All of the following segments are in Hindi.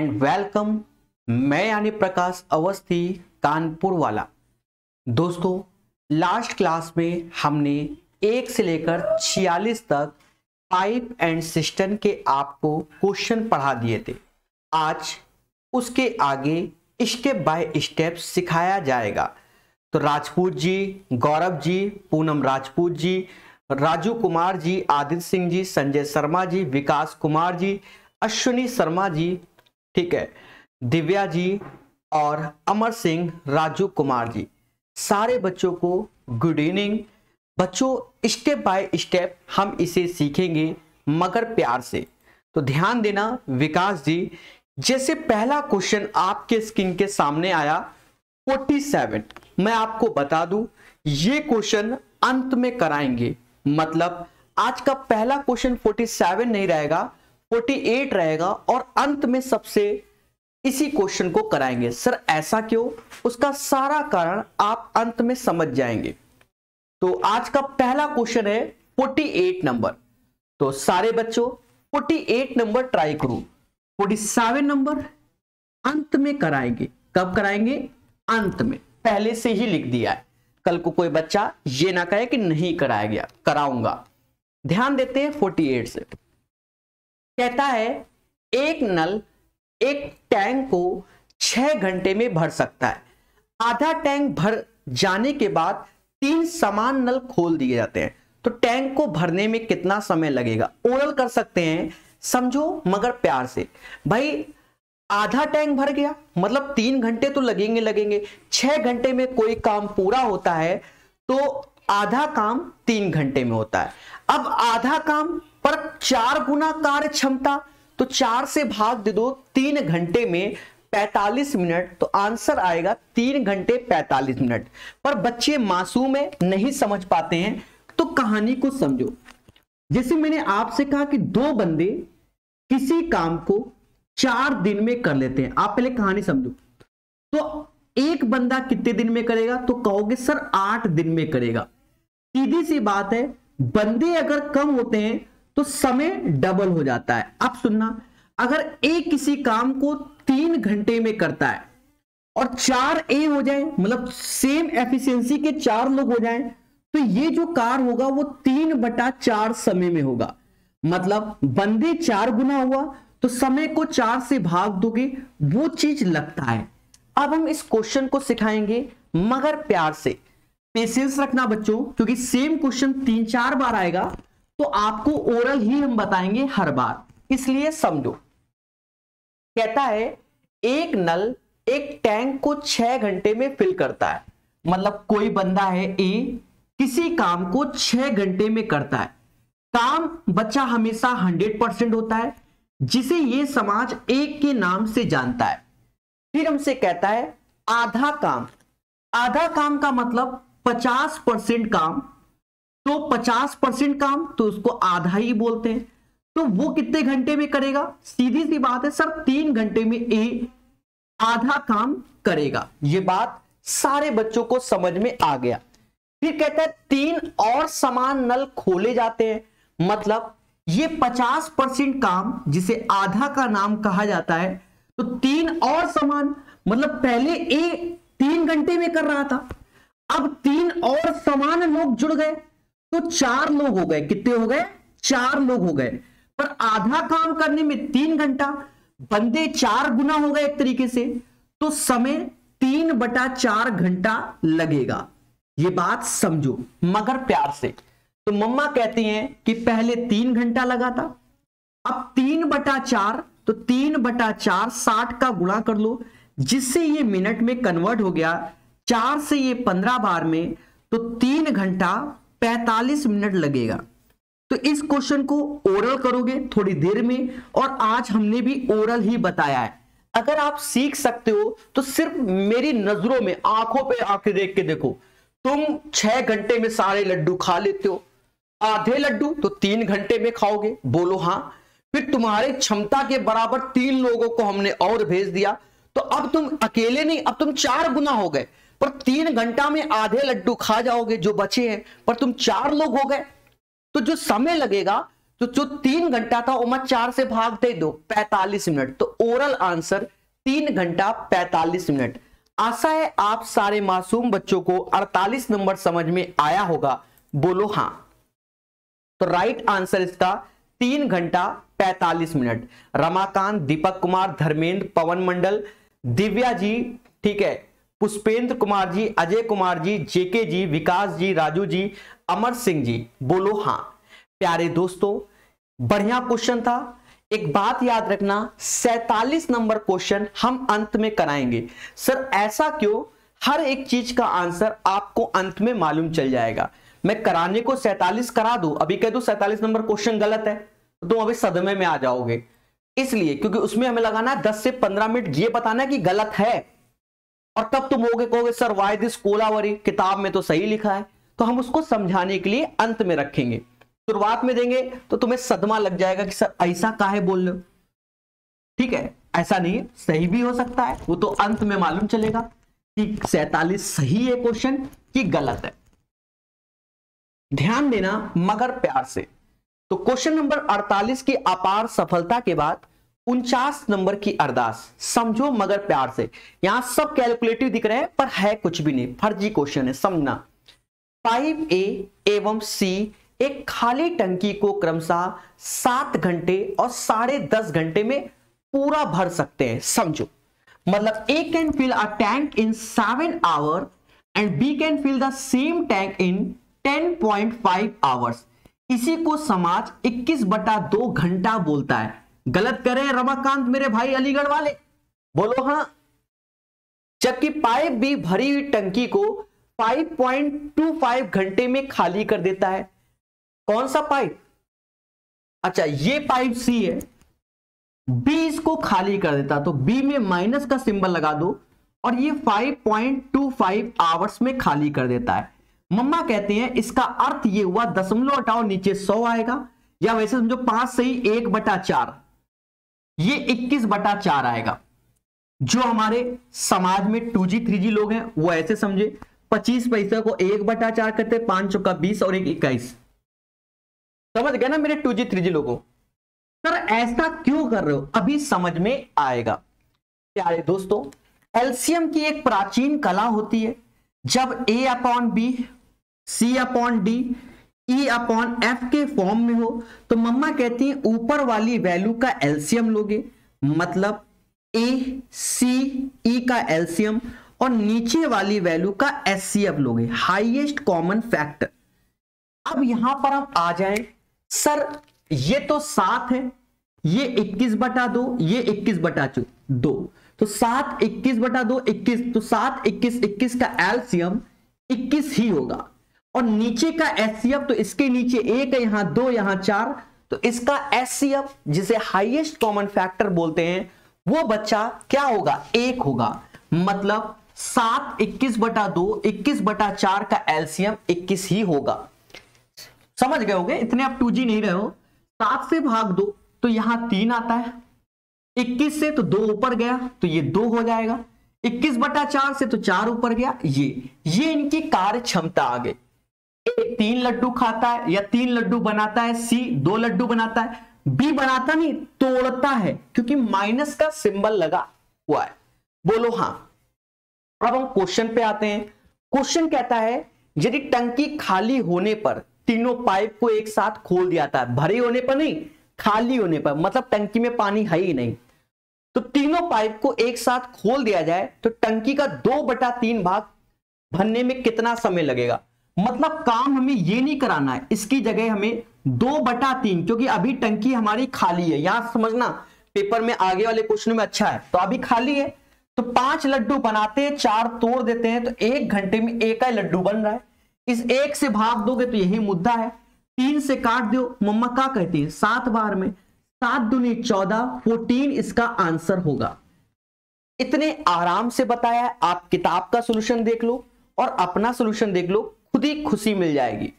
And welcome. मैं यानी प्रकाश अवस्थी, कानपुर वाला। दोस्तों, लास्ट क्लास में हमने 1 से लेकर 46 तक पाइप एंड सिस्टम के आपको क्वेश्चन पढ़ा दिए थे। आज उसके आगे स्टेप बाय स्टेप सिखाया जाएगा। तो राजपूत जी, गौरव जी, पूनम राजपूत जी, राजू कुमार जी, आदित्य सिंह जी, संजय शर्मा जी, विकास कुमार जी, अश्विनी शर्मा जी, ठीक है, दिव्या जी और अमर सिंह, राजू कुमार जी, सारे बच्चों को गुड इवनिंग। बच्चों, स्टेप बाय स्टेप हम इसे सीखेंगे, मगर प्यार से। तो ध्यान देना विकास जी, जैसे पहला क्वेश्चन आपके स्क्रीन के सामने आया 47, मैं आपको बता दूं ये क्वेश्चन अंत में कराएंगे। मतलब आज का पहला क्वेश्चन 47 नहीं रहेगा, 48 रहेगा और अंत में सबसे इसी क्वेश्चन को कराएंगे। सर ऐसा क्यों? उसका सारा कारण आप अंत में समझ जाएंगे। तो आज का पहला क्वेश्चन है 48 नंबर। तो सारे बच्चों 48 नंबर ट्राई करो। 47 नंबर अंत में कराएंगे। कब कराएंगे? अंत में, पहले से ही लिख दिया है। कल को कोई बच्चा ये ना कहे कि नहीं कराया गया, कराऊंगा। ध्यान देते हैं 48 से। कहता है एक नल एक टैंक को 6 घंटे में भर सकता है। आधा टैंक भर जाने के बाद 3 समान नल खोल दिए जाते हैं। तो टैंक को भरने में कितना समय लगेगा? ओरल कर सकते हैं, समझो मगर प्यार से। भाई आधा टैंक भर गया मतलब 3 घंटे तो लगेंगे। 6 घंटे में कोई काम पूरा होता है तो आधा काम 3 घंटे में होता है। अब आधा काम पर 4 गुना कार्य क्षमता, तो 4 से भाग दे दो 3 घंटे में 45 मिनट, तो आंसर आएगा 3 घंटे 45 मिनट। पर बच्चे मासूम है, नहीं समझ पाते हैं, तो कहानी को समझो। जैसे मैंने आपसे कहा कि 2 बंदे किसी काम को 4 दिन में कर लेते हैं, आप पहले कहानी समझो। तो एक बंदा कितने दिन में करेगा? तो कहोगे सर 8 दिन में करेगा। सीधी सी बात है, बंदे अगर कम होते हैं तो समय डबल हो जाता है। आप सुनना, अगर ए किसी काम को 3 घंटे में करता है और 4 ए हो जाए, मतलब सेम एफिशिएंसी के 4 लोग हो जाएं, तो ये जो कार्य होगा वो 3/4 समय में होगा। मतलब बंदे 4 गुना हुआ तो समय को 4 से भाग दोगे, वो चीज लगता है। अब हम इस क्वेश्चन को सिखाएंगे मगर प्यार से, पेशेंस रखना बच्चों, क्योंकि सेम क्वेश्चन 3-4 बार आएगा, तो आपको ओरल ही हम बताएंगे हर बार, इसलिए समझो। कहता है एक नल एक टैंक को 6 घंटे में फिल करता है। मतलब कोई बंदा है ए, किसी काम को 6 घंटे में करता है। काम बच्चा हमेशा 100% होता है, जिसे ये समाज एक के नाम से जानता है। फिर हमसे कहता है आधा काम। आधा काम का मतलब 50% काम, तो 50% काम तो उसको आधा ही बोलते हैं। तो वो कितने घंटे में करेगा? सीधी सी बात है सर 3 घंटे में ए आधा काम करेगा। ये बात सारे बच्चों को समझ में आ गया। फिर कहता है 3 और समान नल खोले जाते हैं। मतलब ये 50% काम जिसे आधा का नाम कहा जाता है, तो 3 और समान, मतलब पहले ए 3 घंटे में कर रहा था, अब 3 और समान लोग जुड़ गए तो 4 लोग हो गए। कितने हो गए? 4 लोग हो गए। पर आधा काम करने में 3 घंटा, बंदे 4 गुना हो गए एक तरीके से, तो समय 3/4 घंटा लगेगा। ये बात समझो मगर प्यार से। तो मम्मा कहती हैं कि पहले 3 घंटा लगा था, अब 3/4, तो 3/4 60 का गुणा कर लो, जिससे ये मिनट में कन्वर्ट हो गया। 4 से ये 15 बार में, तो 3 घंटा 45 मिनट लगेगा। तो इस क्वेश्चन को ओरल करोगे थोड़ी देर में, और आज हमने भी ओरल ही बताया है। अगर आप सीख सकते हो तो सिर्फ मेरी नजरों में, आंखों पे आंखें देख के देखो, तुम 6 घंटे में सारे लड्डू खा लेते हो, आधे लड्डू तो 3 घंटे में खाओगे, बोलो हाँ। फिर तुम्हारे क्षमता के बराबर 3 लोगों को हमने और भेज दिया, तो अब तुम अकेले नहीं, अब तुम 4 गुना हो गए। पर 3 घंटा में आधे लड्डू खा जाओगे जो बचे हैं, पर तुम 4 लोग हो गए, तो जो समय लगेगा तो जो 3 घंटा था उमा 4 से भाग दे दो 45 मिनट, तो ओरल आंसर 3 घंटा 45 मिनट। आशा है आप सारे मासूम बच्चों को 48 नंबर समझ में आया होगा, बोलो हां। तो राइट आंसर इसका 3 घंटा 45 मिनट। रमाकांत, दीपक कुमार, धर्मेंद्र, पवन मंडल, दिव्या जी, ठीक है, पुष्पेंद्र कुमार जी, अजय कुमार जी, जेके जी, विकास जी, राजू जी, अमर सिंह जी, बोलो हां। प्यारे दोस्तों, बढ़िया क्वेश्चन था। एक बात याद रखना, 47 नंबर क्वेश्चन हम अंत में कराएंगे। सर ऐसा क्यों? हर एक चीज का आंसर आपको अंत में मालूम चल जाएगा। मैं कराने को 47 करा दूं, अभी कह दूं 47 नंबर क्वेश्चन गलत है तो अभी सदमे में आ जाओगे, इसलिए क्योंकि उसमें हमें लगाना 10 से 15 मिनट ये बताना कि गलत है, और तब तुम होगे कहोगे सर व्हाई दिस कोलावरी, किताब में तो सही लिखा है। तो हम उसको समझाने के लिए अंत में रखेंगे, शुरुआत में देंगे तो तुम्हें सदमा लग जाएगा कि सर ऐसा काहे बोल रहे हो। ठीक है, ऐसा नहीं, सही भी हो सकता है, वो तो अंत में मालूम चलेगा कि 47 सही है क्वेश्चन कि गलत है। ध्यान देना मगर प्यार से। तो क्वेश्चन नंबर 48 की अपार सफलता के बाद 49 नंबर की अरदास, समझो मगर प्यार से। यहां सब कैलकुलेटिव दिख रहे हैं पर है कुछ भी नहीं, फर्जी क्वेश्चन है, समझना। 5A एवं C एक खाली टंकी को क्रमशः 7 घंटे और 10.5 घंटे में पूरा भर सकते हैं, समझो। मतलब A can fill a tank in 7 hour and B can fill the same tank in 10.5 hours. इसी को समाज 21/2 घंटा बोलता है। गलत करें रमाकांत मेरे भाई अलीगढ़ वाले, बोलो हाँ। जबकि पाइप भी भरी हुई टंकी को 5.25 घंटे में खाली कर देता है। कौन सा पाइप? अच्छा ये पाइप सी है, बी इसको खाली कर देता, तो बी में माइनस का सिंबल लगा दो और ये 5.25 आवर्स में खाली कर देता है। मम्मा कहते हैं इसका अर्थ ये हुआ, दशमलव हटाओ नीचे 100 आएगा, या वैसे समझो 5 से ही 1/4, ये 21/4 आएगा। जो हमारे समाज में 2G 3G लोग हैं वो ऐसे समझे, 25 पैसा को 1/4 करते, 5 चौका 20 और 1 21। समझ गए ना मेरे 2G 3G लोगों? सर ऐसा क्यों कर रहे हो, अभी समझ में आएगा। प्यारे दोस्तों, एलसीएम की एक प्राचीन कला होती है, जब A/B, C/D, E/F के फॉर्म में हो तो मम्मा कहती हैं ऊपर वाली वैल्यू का एलसीएम लोगे, मतलब A, C, E का एलसीएम, और नीचे वाली वैल्यू का HCF लोगे, हाईएस्ट कॉमन फैक्टर। अब यहां पर आप आ जाए, सर ये तो 7 है, ये 21/2, ये 21/2, तो 7 21/2 21, तो 7 21 21 का एलसीएम 21 ही होगा, और नीचे का एचसीएफ, तो इसके नीचे 1 है, यहाँ 2, यहाँ 4, तो इसका एचसीएफ जिसे हाईएस्ट कॉमन फैक्टर बोलते हैं वो बच्चा क्या होगा, 1 होगा। मतलब 7 21/2 21/4 का एलसीएम 21 ही होगा। समझ गए होंगे, इतने आप 2G नहीं रहे हो। 7 से भाग दो तो यहाँ 3 आता है, 21 से तो 2 ऊपर गया तो ये 2 हो जाएगा, 21/4 से तो 4 ऊपर गया, ये इनकी कार्य क्षमता आ गई। ए 3 लड्डू खाता है या 3 लड्डू बनाता है, सी 2 लड्डू बनाता है, बी बनाता नहीं तोड़ता है, क्योंकि माइनस का सिंबल लगा हुआ है, बोलो हाँ। अब हम क्वेश्चन पे आते हैं। क्वेश्चन कहता है यदि टंकी खाली होने पर तीनों पाइप को एक साथ खोल दिया जाता है, भरे होने पर नहीं, खाली होने पर, मतलब टंकी में पानी है ही नहीं, तो तीनों पाइप को एक साथ खोल दिया जाए तो टंकी का 2/3 भाग भरने में कितना समय लगेगा। मतलब काम हमें ये नहीं कराना है, इसकी जगह हमें 2/3, क्योंकि अभी टंकी हमारी खाली है। यहां समझना, पेपर में आगे वाले क्वेश्चन में अच्छा है, तो अभी खाली है तो 5 लड्डू बनाते हैं, 4 तोड़ देते हैं, तो 1 घंटे में 1 लड्डू बन रहा है। इस 1 से भाग दोगे तो यही मुद्दा है, 3 से काट दो, मम्मा क्या कहती है 7 बार में 7 दूनी 14, 14 इसका आंसर होगा। इतने आराम से बताया, आप किताब का सॉल्यूशन देख लो और अपना सॉल्यूशन देख लो, खुद ही खुशी मिल जाएगी।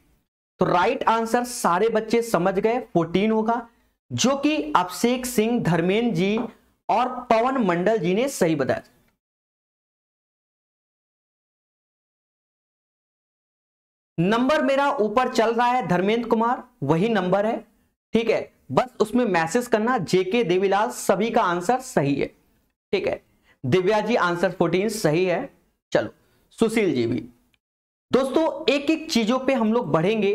तो राइट आंसर सारे बच्चे समझ गए 14 होगा, जो कि अभिषेक सिंह, धर्मेंद्र जी और पवन मंडल जी ने सही बताया। नंबर मेरा ऊपर चल रहा है, धर्मेंद्र कुमार वही नंबर है। ठीक है, बस उसमें मैसेज करना जेके देवीलाल सभी का आंसर सही है। ठीक है, दिव्या जी आंसर 14 सही है। चलो सुशील जी भी। दोस्तों एक एक चीजों पे हम लोग बढ़ेंगे,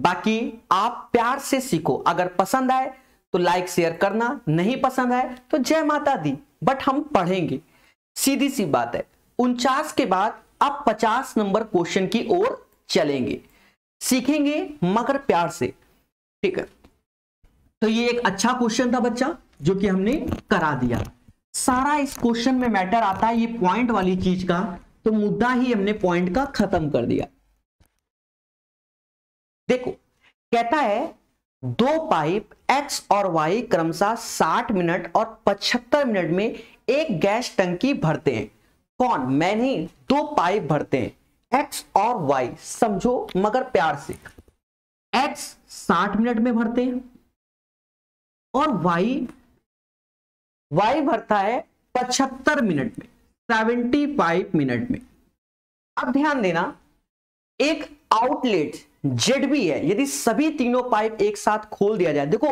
बाकी आप प्यार से सीखो। अगर पसंद आए तो लाइक शेयर करना, नहीं पसंद आए तो जय माता दी, बट हम पढ़ेंगे। सीधी सी बात है, 49 के बाद अब 50 नंबर क्वेश्चन की ओर चलेंगे, सीखेंगे मगर प्यार से। ठीक है, तो ये एक अच्छा क्वेश्चन था बच्चा, जो कि हमने करा दिया। सारा इस क्वेश्चन में मैटर आता है ये पॉइंट वाली चीज का, तो मुद्दा ही हमने पॉइंट का खत्म कर दिया। देखो कहता है दो पाइप एक्स और वाई क्रमशः 60 मिनट और 75 मिनट में एक गैस टंकी भरते हैं। कौन? मैं नहीं, दो पाइप भरते हैं एक्स और वाई। समझो मगर प्यार से, एक्स 60 मिनट में भरते हैं और वाई भरता है 75 मिनट में, 75 मिनट में। अब ध्यान देना, एक आउटलेट जेड भी है। यदि सभी तीनों पाइप एक साथ खोल दिया जाए, देखो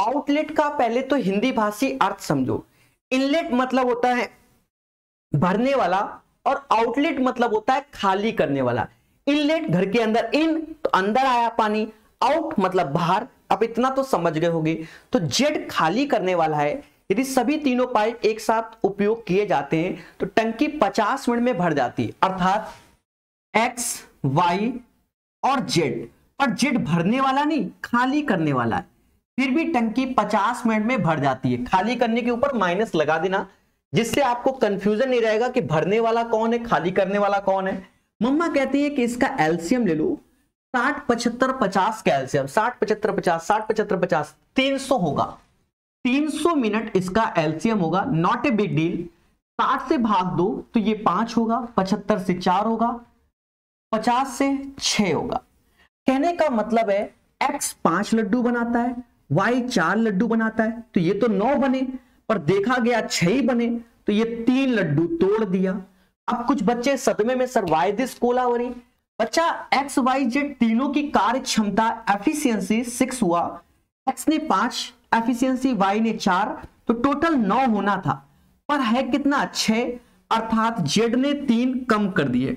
आउटलेट का पहले तो हिंदी भाषी अर्थ समझो। इनलेट मतलब होता है भरने वाला और आउटलेट मतलब होता है खाली करने वाला। इनलेट घर के अंदर, इन तो अंदर आया पानी, आउट मतलब बाहर। अब इतना तो समझ गए होंगे। तो जेड खाली करने वाला है। यदि सभी तीनों पाइप एक साथ उपयोग किए जाते हैं तो टंकी 50 मिनट में भर जाती है, अर्थात एक्स वाई और जेड। पर जेड भरने वाला नहीं, खाली करने वाला है। फिर भी टंकी 50 मिनट में भर जाती है। खाली करने के ऊपर माइनस लगा देना, जिससे आपको कंफ्यूजन नहीं रहेगा कि भरने वाला कौन है, खाली करने वाला कौन है। मम्मा कहती है कि इसका एलसीएम ले लो, 60 75 50 का एलसीएम, 60 75 50, 60 75 50, 300 होगा। 300 मिनट इसका एलसीएम होगा, नॉट ए बिग डील। 60 से भाग दो तो ये 5 होगा, 75 से 4 होगा, 50 से 6 होगा। कहने का मतलब है एक्स 5 लड्डू बनाता है, वाई 4 लड्डू बनाता है, तो ये तो 9 बने, पर देखा गया 6 बने, तो ये 3 लड्डू तोड़ दिया। अब कुछ बच्चे सदमे में, सर वाई दिस कोलावरी। बच्चा एक्स वाई जेड तीनों की कार्य क्षमता एफिशिएंसी 6 हुआ, एक्स ने 5 एफिशिएंसी, वाई ने 4, तो टोटल 9 होना था, पर है कितना 6, अर्थात जेड ने 3 कम कर दिए।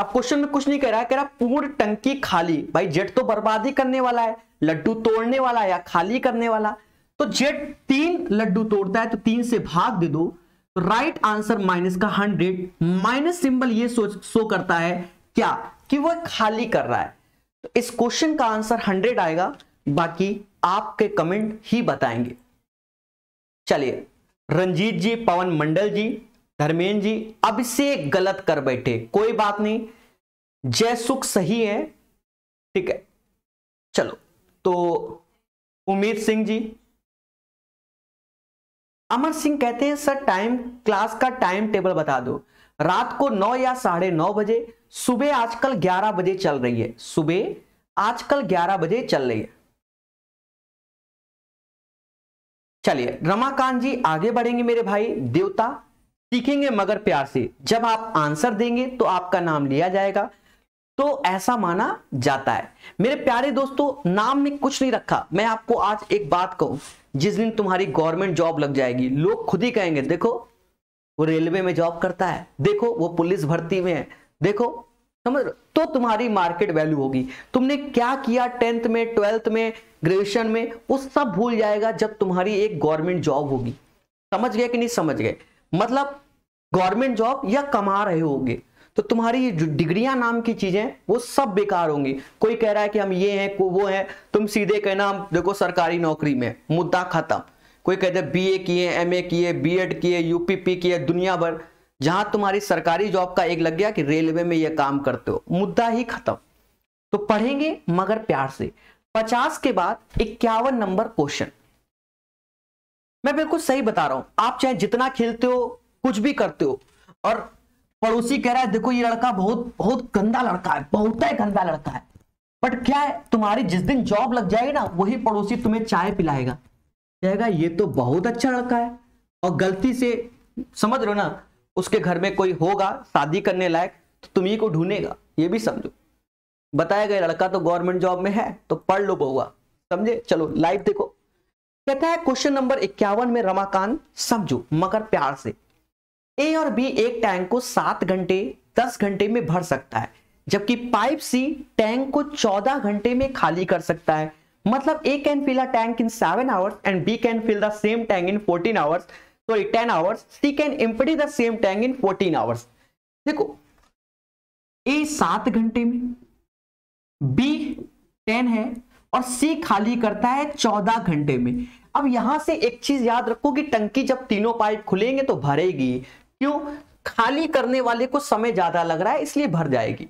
अब क्वेश्चन में कुछ नहीं कह रहा है, कह रहा पूर्ण टंकी खाली। भाई जेड तो बर्बादी करने वाला है, लड्डू तोड़ने वाला या खाली करने वाला, तो जेड 3 लड्डू तोड़ता है तो 3 से भाग दे दो, तो राइट आंसर माइनस का 100। माइनस सिंबल ये शो करता है क्या कि वह खाली कर रहा है। तो इस क्वेश्चन का आंसर 100 आएगा, बाकी आपके कमेंट ही बताएंगे। चलिए रंजीत जी, पवन मंडल जी, धर्मेंद्र जी अभिषेक गलत कर बैठे, कोई बात नहीं, जय सुख सही है। ठीक है, चलो तो उमेर सिंह जी। अमर सिंह कहते हैं सर टाइम क्लास का टाइम टेबल बता दो, रात को 9 या 9:30 बजे, सुबह आजकल 11 बजे चल रही है, सुबह आजकल 11 बजे चल रही है। चलिए रमाकांत जी आगे बढ़ेंगे मेरे भाई देवता, सीखेंगे मगर प्यार से। जब आप आंसर देंगे तो आपका नाम लिया जाएगा, तो ऐसा माना जाता है। मेरे प्यारे दोस्तों नाम में कुछ नहीं रखा। मैं आपको आज एक बात कहूं, जिस दिन तुम्हारी गवर्नमेंट जॉब लग जाएगी, लोग खुद ही कहेंगे देखो वो रेलवे में जॉब करता है, देखो वो पुलिस भर्ती में है, देखो, समझ रहे? तो तुम्हारी मार्केट वैल्यू होगी। तुमने क्या किया 10th में, 12th में, ग्रेजुएशन में, वो सब भूल जाएगा जब तुम्हारी एक गवर्नमेंट जॉब होगी। समझ गए कि नहीं समझ गए? मतलब गवर्नमेंट जॉब या कमा रहे होगे, तो तुम्हारी जो डिग्रियां नाम की चीजें वो सब बेकार होंगी। कोई कह रहा है कि हम ये हैं, को वो हैं, तुम सीधे कहना हम देखो सरकारी नौकरी में, मुद्दा खत्म। कोई कहते हैं बीए किए, एमए किए, बीएड किए, यूपीपी किए, दुनिया भर। जहां तुम्हारी सरकारी जॉब का एक लग गया कि रेलवे में ये काम करते हो, मुद्दा ही खत्म। तो पढ़ेंगे मगर प्यार से। 50 के बाद 51 नंबर क्वेश्चन। मैं बिल्कुल सही बता रहा हूं, आप चाहे जितना खेलते हो, कुछ भी करते हो, और पड़ोसी कह रहा है देखो ये लड़का बहुत गंदा लड़का है, बहुत ही गंदा लड़का है, बट क्या है तुम्हारी जिस दिन जॉब लग जाएगी ना, वही पड़ोसी तुम्हें चाय पिलाएगा, कहेगा ये तो बहुत अच्छा लड़का है। और गलती से, समझ लो ना, उसके घर में कोई होगा शादी करने लायक, तो तुम्ही को ढूंढेगा, ये भी समझो, बताएगा ये लड़का तो गवर्नमेंट जॉब में है, तो पढ़ लो बउआ, समझे। चलो लाइव देखो, कहता है क्वेश्चन नंबर 51 में रमाकांत समझो मगर प्यार से। ए और बी एक टैंक को 7 घंटे 10 घंटे में भर सकता है, जबकि पाइप सी टैंक को 14 घंटे में खाली कर सकता है। मतलब A can fill a tank in 7 hours and B can fill the same tank in 14 hours, sorry 10 hours. C can empty the same tank in 14 hours. देखो ए 7 घंटे में, बी 10 है और सी खाली करता है 14 घंटे में। अब यहां से एक चीज याद रखो कि टंकी जब तीनों पाइप खुलेंगे तो भरेगी, क्यों? खाली करने वाले को समय ज्यादा लग रहा है इसलिए भर जाएगी।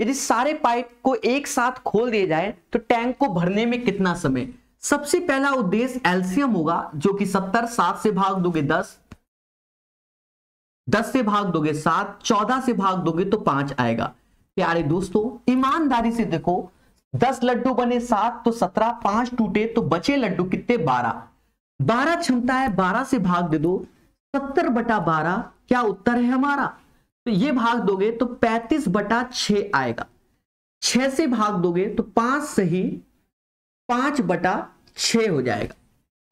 यदि सारे पाइप को एक साथ खोल दिए जाए तो टैंक को भरने में कितना समय? सबसे पहला उद्देश्य एलसीएम होगा जो कि 70, 7 से भाग दोगे 10, 10 से भाग दोगे 7, 14 से भाग दोगे तो 5 आएगा। प्यारे दोस्तों ईमानदारी से देखो, 10 लड्डू बने 7 तो 17, 5 टूटे तो बचे लड्डू कितने? 12। 12 क्षमता है, 12 से भाग दे दो, 70/12 क्या उत्तर है हमारा? तो ये भाग दोगे तो 35/6 आएगा। 6 से भाग दोगे तो 5 सही 5/6 हो जाएगा।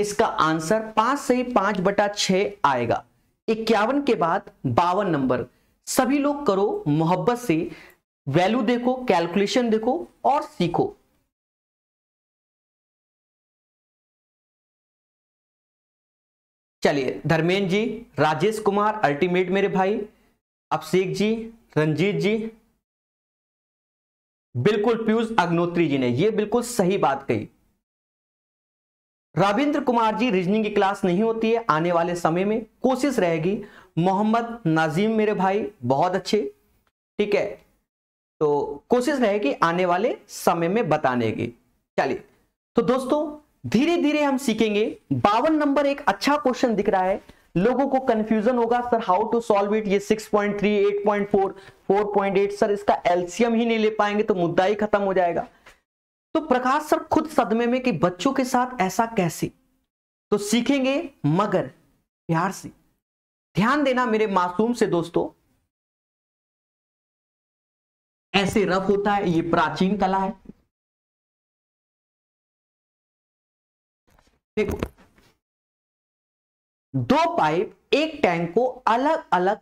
इसका आंसर 5 सही 5/6 आएगा। 51 के बाद 52 नंबर, सभी लोग करो मोहब्बत से, वैल्यू देखो, कैलकुलेशन देखो और सीखो। चलिए धर्मेंद्र जी, राजेश कुमार अल्टीमेट मेरे भाई, अभिषेक जी, रंजीत जी, बिल्कुल पीयूष अग्नोत्री जी ने ये बिल्कुल सही बात कही। रविंद्र कुमार जी, रीजनिंग की क्लास नहीं होती है, आने वाले समय में कोशिश रहेगी। मोहम्मद नाजीम मेरे भाई बहुत अच्छे, ठीक है, तो कोशिश रहेगी आने वाले समय में बताने की। चलिए तो दोस्तों धीरे धीरे हम सीखेंगे। 52 नंबर एक अच्छा क्वेश्चन दिख रहा है, लोगों को कंफ्यूजन होगा sir how to solve it, ये 6.3, 8.4, 4.8, सर इसका एलसीएम ही नहीं ले पाएंगे तो मुद्दा ही खत्म हो जाएगा। तो प्रकाश सर खुद सदमे में कि बच्चों के साथ ऐसा कैसे, तो सीखेंगे मगर प्यार से। ध्यान देना मेरे मासूम से दोस्तों, ऐसे रफ होता है, ये प्राचीन कला है। देखो दो पाइप एक टैंक को अलग अलग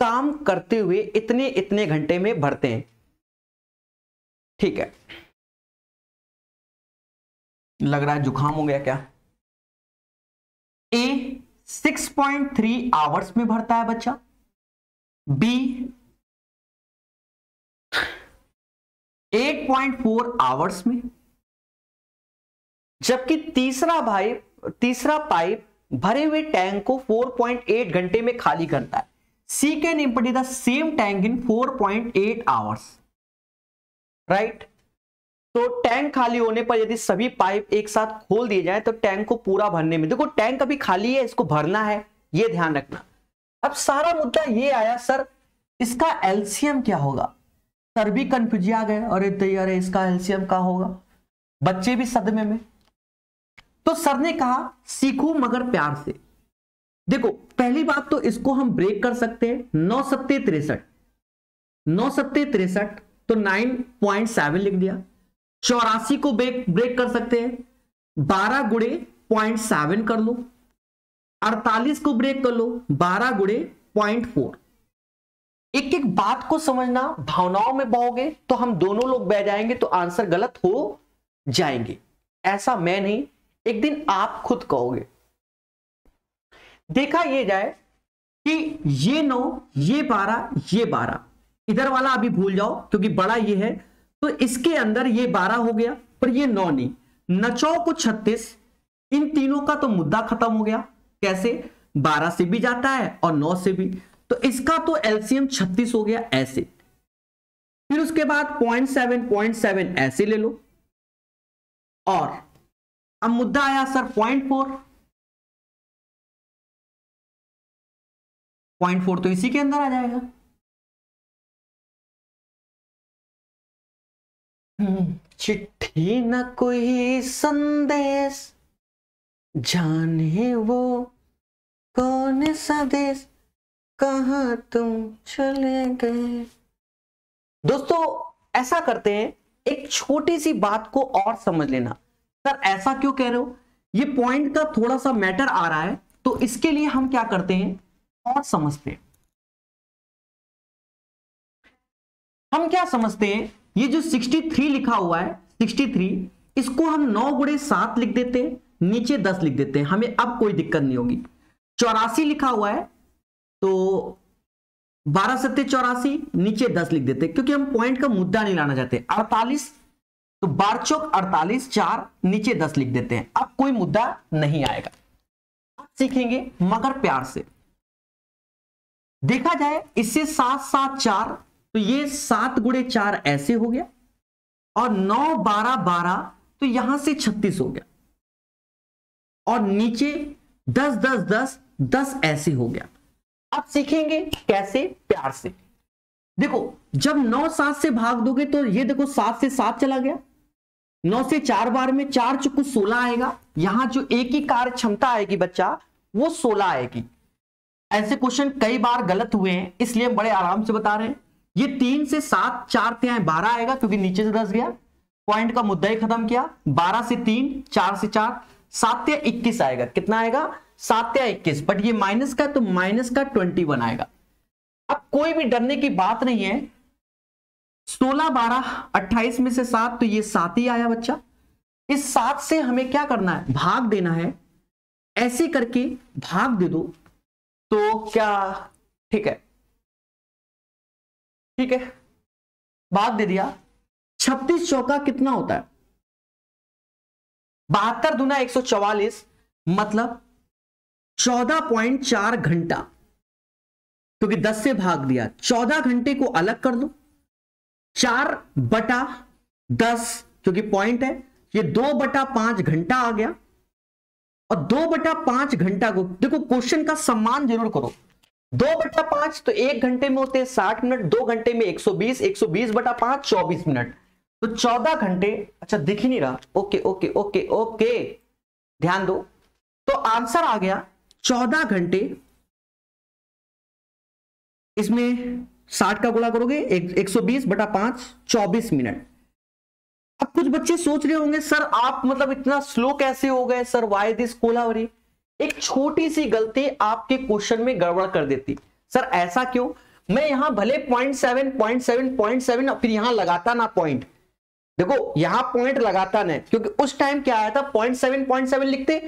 काम करते हुए इतने इतने घंटे में भरते हैं, ठीक है। लग रहा है जुकाम हो गया क्या? ए 6.3 आवर्स में भरता है बच्चा, बी 8.4 आवर्स में, जबकि तीसरा पाइप भरे हुए टैंक को 4.8 घंटे में खाली करता है। C can empty the same tank in 4.8 hours, right. तो टैंक खाली होने पर यदि सभी पाइप एक साथ खोल दिए जाए तो टैंक को पूरा भरने में, देखो टैंक अभी खाली है, इसको भरना है, ये ध्यान रखना। अब सारा मुद्दा ये आया सर इसका एलसीएम क्या होगा, सर भी कंफ्यूज आ गए, अरे तैयार है इसका एलसीएम का होगा, बच्चे भी सदमे में। तो सर ने कहा सीखो मगर प्यार से। देखो पहली बात तो इसको हम ब्रेक कर सकते हैं, 9 सत्ते 63 तो 9.7 लिख दिया। 84 को ब्रेक कर सकते हैं, 12 गुणे 0.7 कर लो। 48 को ब्रेक कर लो, 12 गुणे 0.4। एक एक बात को समझना, भावनाओं में बहोगे तो हम दोनों लोग बह जाएंगे तो आंसर गलत हो जाएंगे। ऐसा मैं नहीं, एक दिन आप खुद कहोगे। देखा ये जाए कि ये 9, ये 12, ये 12, इधर वाला अभी भूल जाओ क्योंकि बड़ा ये है, तो इसके अंदर ये 12 हो गया पर ये 9 नहीं। नचो को 36, इन तीनों का तो मुद्दा खत्म हो गया। कैसे? 12 से भी जाता है और 9 से भी, तो इसका तो एलसीएम 36 हो गया ऐसे। फिर उसके बाद 0.7 ऐसे ले लो, और अब मुद्दा आया सर 0.4 तो इसी के अंदर आ जाएगा। चिट्ठी न कोई संदेश, जाने वो कौन सा देश, कहाँ तुम चले गए। दोस्तों ऐसा करते हैं, एक छोटी सी बात को और समझ लेना। सर ऐसा क्यों कह रहे हो, ये पॉइंट का थोड़ा सा मैटर आ रहा है, तो इसके लिए हम क्या करते हैं और समझते हैं। हम क्या समझते हैं, ये जो 63 लिखा हुआ है 63, इसको हम 9 × 7 लिख देते हैं, नीचे 10 लिख देते हैं, हमें अब कोई दिक्कत नहीं होगी। 84 लिखा हुआ है तो 12 × 7 = 84, नीचे 10 लिख देते हैं क्योंकि हम पॉइंट का मुद्दा नहीं लाना चाहते। 48 तो 12 × 4 = 48, 4 नीचे 10 लिख देते हैं, अब कोई मुद्दा नहीं आएगा। अब सीखेंगे मगर प्यार से। देखा जाए इससे 7, 7, 4 तो ये 7 × 4 ऐसे हो गया और 9, 12, 12 तो यहां से 36 हो गया और नीचे 10, 10, 10, 10 ऐसे हो गया। अब सीखेंगे कैसे, प्यार से। देखो जब 9, 7 से भाग दोगे तो ये देखो 7 से 7 चला गया, 9 से 4 बार में 4 × 16 आएगा, यहां जो एक ही कार्य क्षमता आएगी बच्चा वो 16 आएगी। ऐसे क्वेश्चन कई बार गलत हुए हैं इसलिए हम बड़े आराम से बता रहे हैं। ये 3 से 7, 4 से 12 आएगा क्योंकि नीचे से 10 गया, पॉइंट का मुद्दा ही खत्म किया। 12 से 3, 4 से 4, 7 या 21 आएगा। कितना आएगा, 7 या 21, बट ये माइनस का तो माइनस का 21 आएगा। अब कोई भी डरने की बात नहीं है। 16, 12, 28 में से 7 तो ये 7 ही आया बच्चा। इस 7 से हमें क्या करना है, भाग देना है, ऐसे करके भाग दे दो तो क्या ठीक है, ठीक है भाग दे दिया। 36 चौका कितना होता है, 72 × 144 मतलब 14.4 घंटा, क्योंकि 10 से भाग दिया। 14 घंटे को अलग कर दो, 4/10 क्योंकि पॉइंट है, ये 2/5 घंटा आ गया। और 2/5 घंटा को देखो, क्वेश्चन का सम्मान जरूर करो। 2/5 तो 1 घंटे में होते हैं 60 मिनट, 2 घंटे में 120, 120/5 24 मिनट, तो 14 घंटे। अच्छा दिख ही नहीं रहा, ओके ओके ओके ओके ध्यान दो। तो आंसर आ गया 14 घंटे। इसमें 60 का गुणा करोगे 120/5 24 मिनट। अब कुछ बच्चे सोच रहे होंगे सर आप मतलब इतना स्लो कैसे हो गए सर, वाई दिस कोलावरी। एक छोटी सी गलती आपके क्वेश्चन में गड़बड़ कर देती। सर ऐसा क्यों, मैं यहां भले 0.7, 0.7, 0.7 फिर यहां लगाता ना पॉइंट, देखो यहां पॉइंट लगाता ना, क्योंकि उस टाइम क्या आया था 0.7, 0.7 लिखते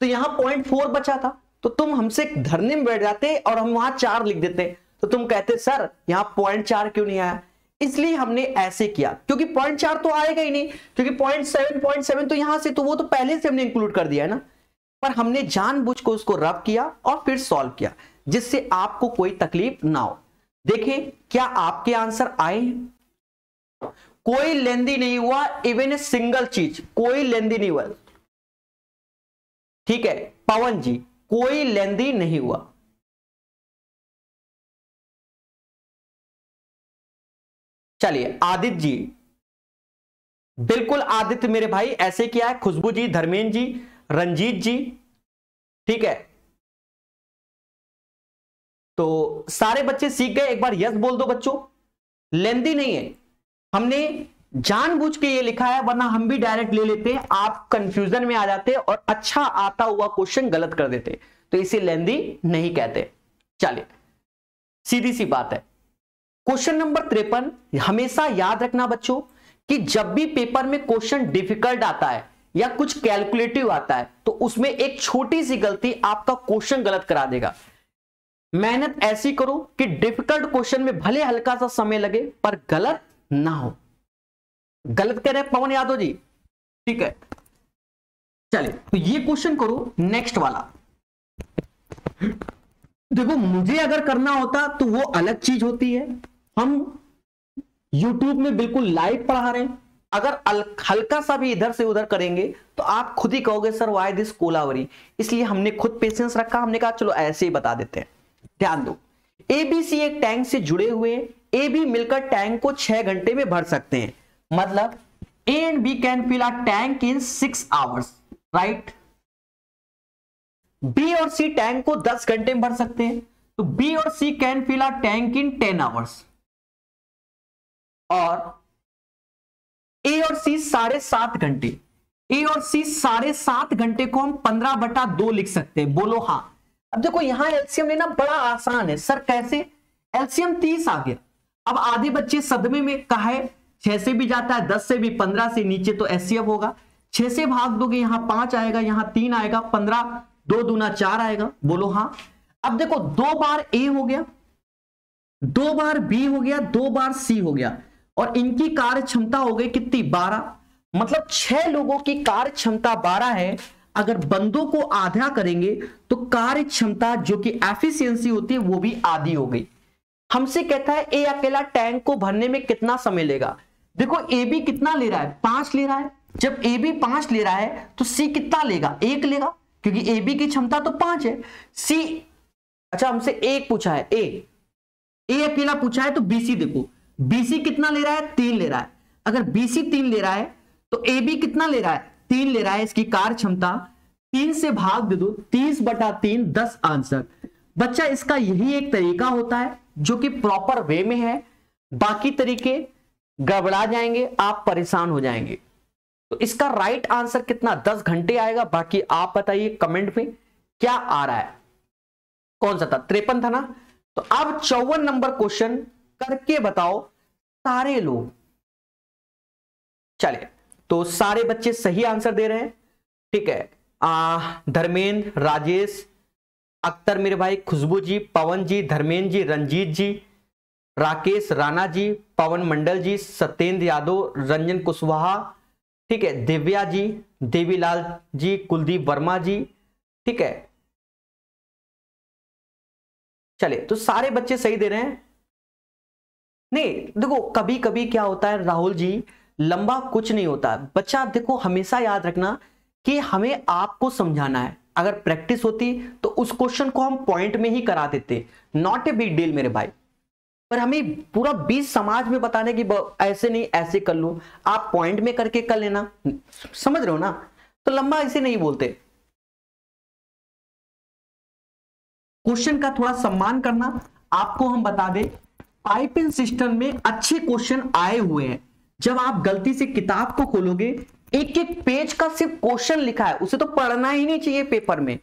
तो यहां 0.4 बचा था, तो तुम हमसे धरने में बैठ जाते और हम वहां 4 लिख देते, तो तुम कहते सर यहाँ 0.4 क्यों नहीं आया। इसलिए हमने ऐसे किया क्योंकि 0.4 तो आएगा ही नहीं, क्योंकि 0.7, 0.7 तो यहां से तो वो तो पहले से हमने इंक्लूड कर दिया है ना, पर हमने जानबूझ को उसको रब किया और फिर सॉल्व किया जिससे आपको कोई तकलीफ ना हो। देखें क्या आपके आंसर आए, कोई लेंदी नहीं हुआ, इवन ए सिंगल चीज कोई लेंदी नहीं हुआ। ठीक है पवन जी, कोई लेंदी नहीं हुआ। चलिए आदित्य जी, बिल्कुल आदित्य मेरे भाई ऐसे किया है। खुशबू जी, धर्मेंद्र जी, रंजीत जी, ठीक है तो सारे बच्चे सीख गए। एक बार यस बोल दो बच्चों, लेंदी नहीं है, हमने जानबूझ के ये लिखा है, वरना हम भी डायरेक्ट ले लेते, आप कंफ्यूजन में आ जाते और अच्छा आता हुआ क्वेश्चन गलत कर देते, तो इसे लेंदी नहीं कहते। चलिए सीधी सी बात है। क्वेश्चन नंबर 53 हमेशा याद रखना बच्चों कि जब भी पेपर में क्वेश्चन डिफिकल्ट आता है या कुछ कैलकुलेटिव आता है तो उसमें एक छोटी सी गलती आपका क्वेश्चन गलत करा देगा। मेहनत ऐसी करो कि डिफिकल्ट क्वेश्चन में भले हल्का सा समय लगे पर गलत ना हो। गलत कह रहे हैं पवन यादव जी, ठीक है चलिए तो ये क्वेश्चन करो। नेक्स्ट वाला देखो, मुझे अगर करना होता तो वो अलग चीज होती है, हम YouTube में बिल्कुल लाइव पढ़ा रहे हैं, अगर हल्का सा भी इधर से उधर करेंगे तो आप खुद ही कहोगे सर व्हाई दिस कोलावरी। इसलिए हमने खुद पेशेंस रखा, हमने कहा चलो ऐसे ही बता देते हैं। ध्यान दो, एबीसी एक टैंक से जुड़े हुए, ए बी मिलकर टैंक को 6 घंटे में भर सकते हैं, मतलब A and B can fill a tank in 6 hours right. B और सी टैंक को 10 घंटे में भर सकते हैं, तो बी और C can fill a tank in 10 hours. और ए और सी 7.5 घंटे, ए और सी 7.5 घंटे को हम 15/2 लिख सकते हैं, बोलो हाँ। अब देखो यहाँ एलसीएम लेना बड़ा आसान है सर, कैसे? एलसीएम 30 आ गया। अब आधे बच्चे सदमे में कहा है 6 से भी जाता है, 10 से भी, 15 से नीचे तो एचसीएफ होगा। 6 से भाग दोगे यहाँ 5 आएगा, यहाँ 3 आएगा, 15 2 दूना 4 आएगा, बोलो हाँ। अब देखो 2 बार ए हो गया, 2 बार बी हो गया, 2 बार सी हो गया, और इनकी कार्य क्षमता हो गई कितनी 12, मतलब 6 लोगों की कार्य क्षमता 12 है। अगर बंदों को आधा करेंगे तो कार्य क्षमता जो कि एफिशिएंसी होती है वो भी आधी हो गई। हमसे कहता है ए अकेला टैंक को भरने में कितना समय लेगा। देखो ए बी कितना ले रहा है, 5 ले रहा है। जब ए बी 5 ले रहा है तो सी कितना लेगा, 1 लेगा, क्योंकि ए बी की क्षमता तो 5 है। सी, अच्छा हमसे 1 पूछा है, ए अकेला पूछा है, तो बीसी देखो, बीसी कितना ले रहा है, 3 ले रहा है। अगर बीसी 3 ले रहा है तो ए बी कितना ले रहा है, 3 ले रहा है। इसकी कार्य क्षमता 3 से भाग दे दो, 30/3 10 आंसर। बच्चा इसका यही एक तरीका होता है जो कि प्रॉपर वे में है, बाकी तरीके गड़बड़ा जाएंगे, आप परेशान हो जाएंगे। तो इसका राइट आंसर कितना 10 घंटे आएगा। बाकी आप बताइए कमेंट में क्या आ रहा है, कौन सा था, 53 था ना। तो अब 54 नंबर क्वेश्चन करके बताओ सारे लोग। चलिए तो सारे बच्चे सही आंसर दे रहे हैं, ठीक है। धर्मेंद्र, राजेश, अख्तर मेरे भाई, खुशबू जी, पवन जी, धर्मेंद्र जी, रंजीत जी, राकेश राणा जी, पवन मंडल जी, सत्येंद्र यादव, रंजन कुशवाहा, ठीक है, दिव्या जी, देवीलाल जी, कुलदीप वर्मा जी, ठीक है। चले तो सारे बच्चे सही दे रहे हैं। नहीं देखो कभी कभी क्या होता है राहुल जी, लंबा कुछ नहीं होता बच्चा। देखो हमेशा याद रखना कि हमें आपको समझाना है, अगर प्रैक्टिस होती तो उस क्वेश्चन को हम पॉइंट में ही करा देते, नॉट ए बिग डील मेरे भाई। पर हमें पूरा 20 समाज में बताने की, ऐसे नहीं ऐसे कर लो, आप पॉइंट में करके कर लेना, समझ रहे हो ना। तो लंबा ऐसे नहीं बोलते, क्वेश्चन का थोड़ा सम्मान करना। आपको हम बता दें पाइपिंग सिस्टम में अच्छे क्वेश्चन आए हुए हैं। जब आप गलती से किताब को खोलोगे, एक एक पेज का सिर्फ क्वेश्चन लिखा है, उसे तो पढ़ना ही नहीं चाहिए पेपर में,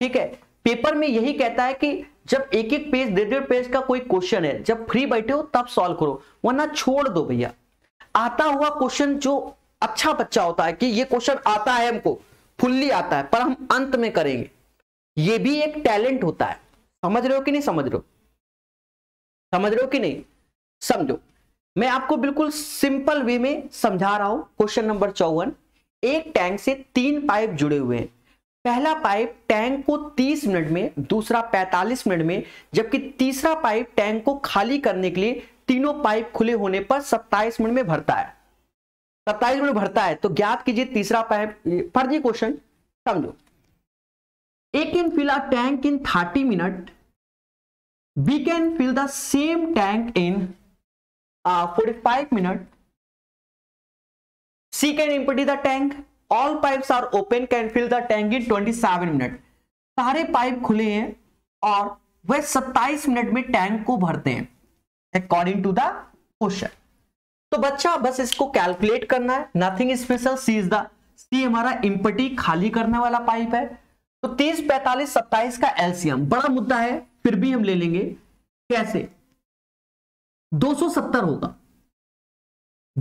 ठीक है। पेपर में यही कहता है कि जब एक एक पेज, 1.5 पेज का कोई क्वेश्चन है, जब फ्री बैठे हो तब सॉल्व करो, वरना छोड़ दो भैया। आता हुआ क्वेश्चन जो अच्छा बच्चा होता है कि ये क्वेश्चन आता है हमको, फुल्ली आता है, पर हम अंत में करेंगे, ये भी एक टैलेंट होता है। समझ रहे हो कि नहीं समझ रहे हो, समझ रहे हो कि नहीं समझो। मैं आपको बिल्कुल सिंपल वे में समझा रहा हूं। क्वेश्चन नंबर 54, एक टैंक से 3 पाइप जुड़े हुए हैं। पहला पाइप टैंक को 30 मिनट में, दूसरा 45 मिनट में, जबकि तीसरा पाइप टैंक को खाली करने के लिए तीनों पाइप खुले होने पर 27 मिनट में भरता है, 27 मिनट भरता है। तो ज्ञात कीजिए तीसरा पाइप, फर्जी क्वेश्चन समझो। A can fill a tank in 30 minute, B can fill the same tank in 45 minutes, C can empty the tank, all pipes are open, can fill the tank in 27 minutes। सारे पाइप खुले हैं और वह 27 मिनट में टैंक को भरते हैं अकॉर्डिंग टू द क्वेश्चन। तो बच्चा बस इसको कैलकुलेट करना है, nothing special. C is the, C हमारा एम्प्टी, खाली करने वाला पाइप है। तो 30, 45, 27 का एलसीएम बड़ा मुद्दा है, फिर भी हम ले लेंगे। कैसे? 270 होगा,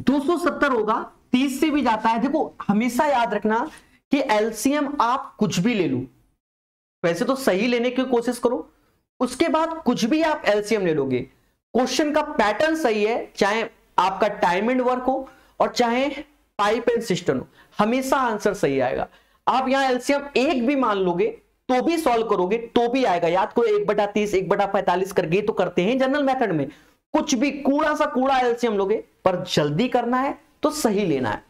270 होगा, 30 से भी जाता है। देखो हमेशा याद रखना कि एलसीएम आप कुछ भी ले लो, वैसे तो सही लेने की कोशिश करो, उसके बाद कुछ भी आप एलसीएम ले लोगे। क्वेश्चन का पैटर्न सही है, चाहे आपका टाइम एंड वर्क हो और चाहे पाइप एंड सिस्टम हो, हमेशा आंसर सही आएगा। आप यहां एलसीएम एक भी मान लोगे तो भी सॉल्व करोगे तो भी आएगा। याद करो 1/30, 1/45 करके तो करते हैं जनरल मेथड में। कुछ भी कूड़ा सा कूड़ा एलसीएम लोगे, पर जल्दी करना है तो सही लेना है।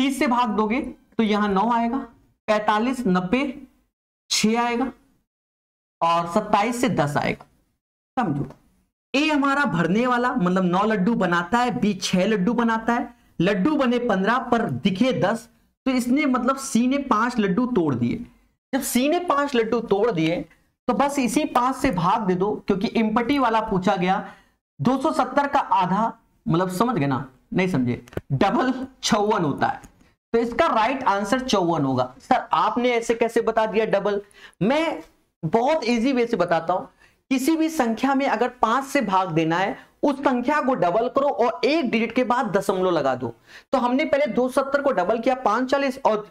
30 से भाग दोगे तो यहां 9 आएगा, 45, 90 6 आएगा और 27 से 10 आएगा। समझो ए हमारा भरने वाला, मतलब 9 लड्डू बनाता है, बी 6 लड्डू बनाता है, लड्डू बने 15 पर दिखे 10, तो इसने मतलब सी ने 5 लड्डू तोड़ दिए। जब सी ने 5 लड्डू तोड़ दिए तो बस इसी 5 से भाग दे दो, क्योंकि एम्प्टी वाला पूछा गया। 270 का आधा, मतलब समझ गए ना, नहीं समझे, डबल 56 होता है। तो इसका राइट आंसर 54 होगा। सर आपने ऐसे कैसे बता दिया डबल? मैं बहुत इजी वे से बताता हूं, किसी भी संख्या में अगर 5 से भाग देना है उस संख्या को डबल करो और एक डिजिट के बाद दशमलव लगा दो। तो हमने पहले 270 को डबल किया 540 और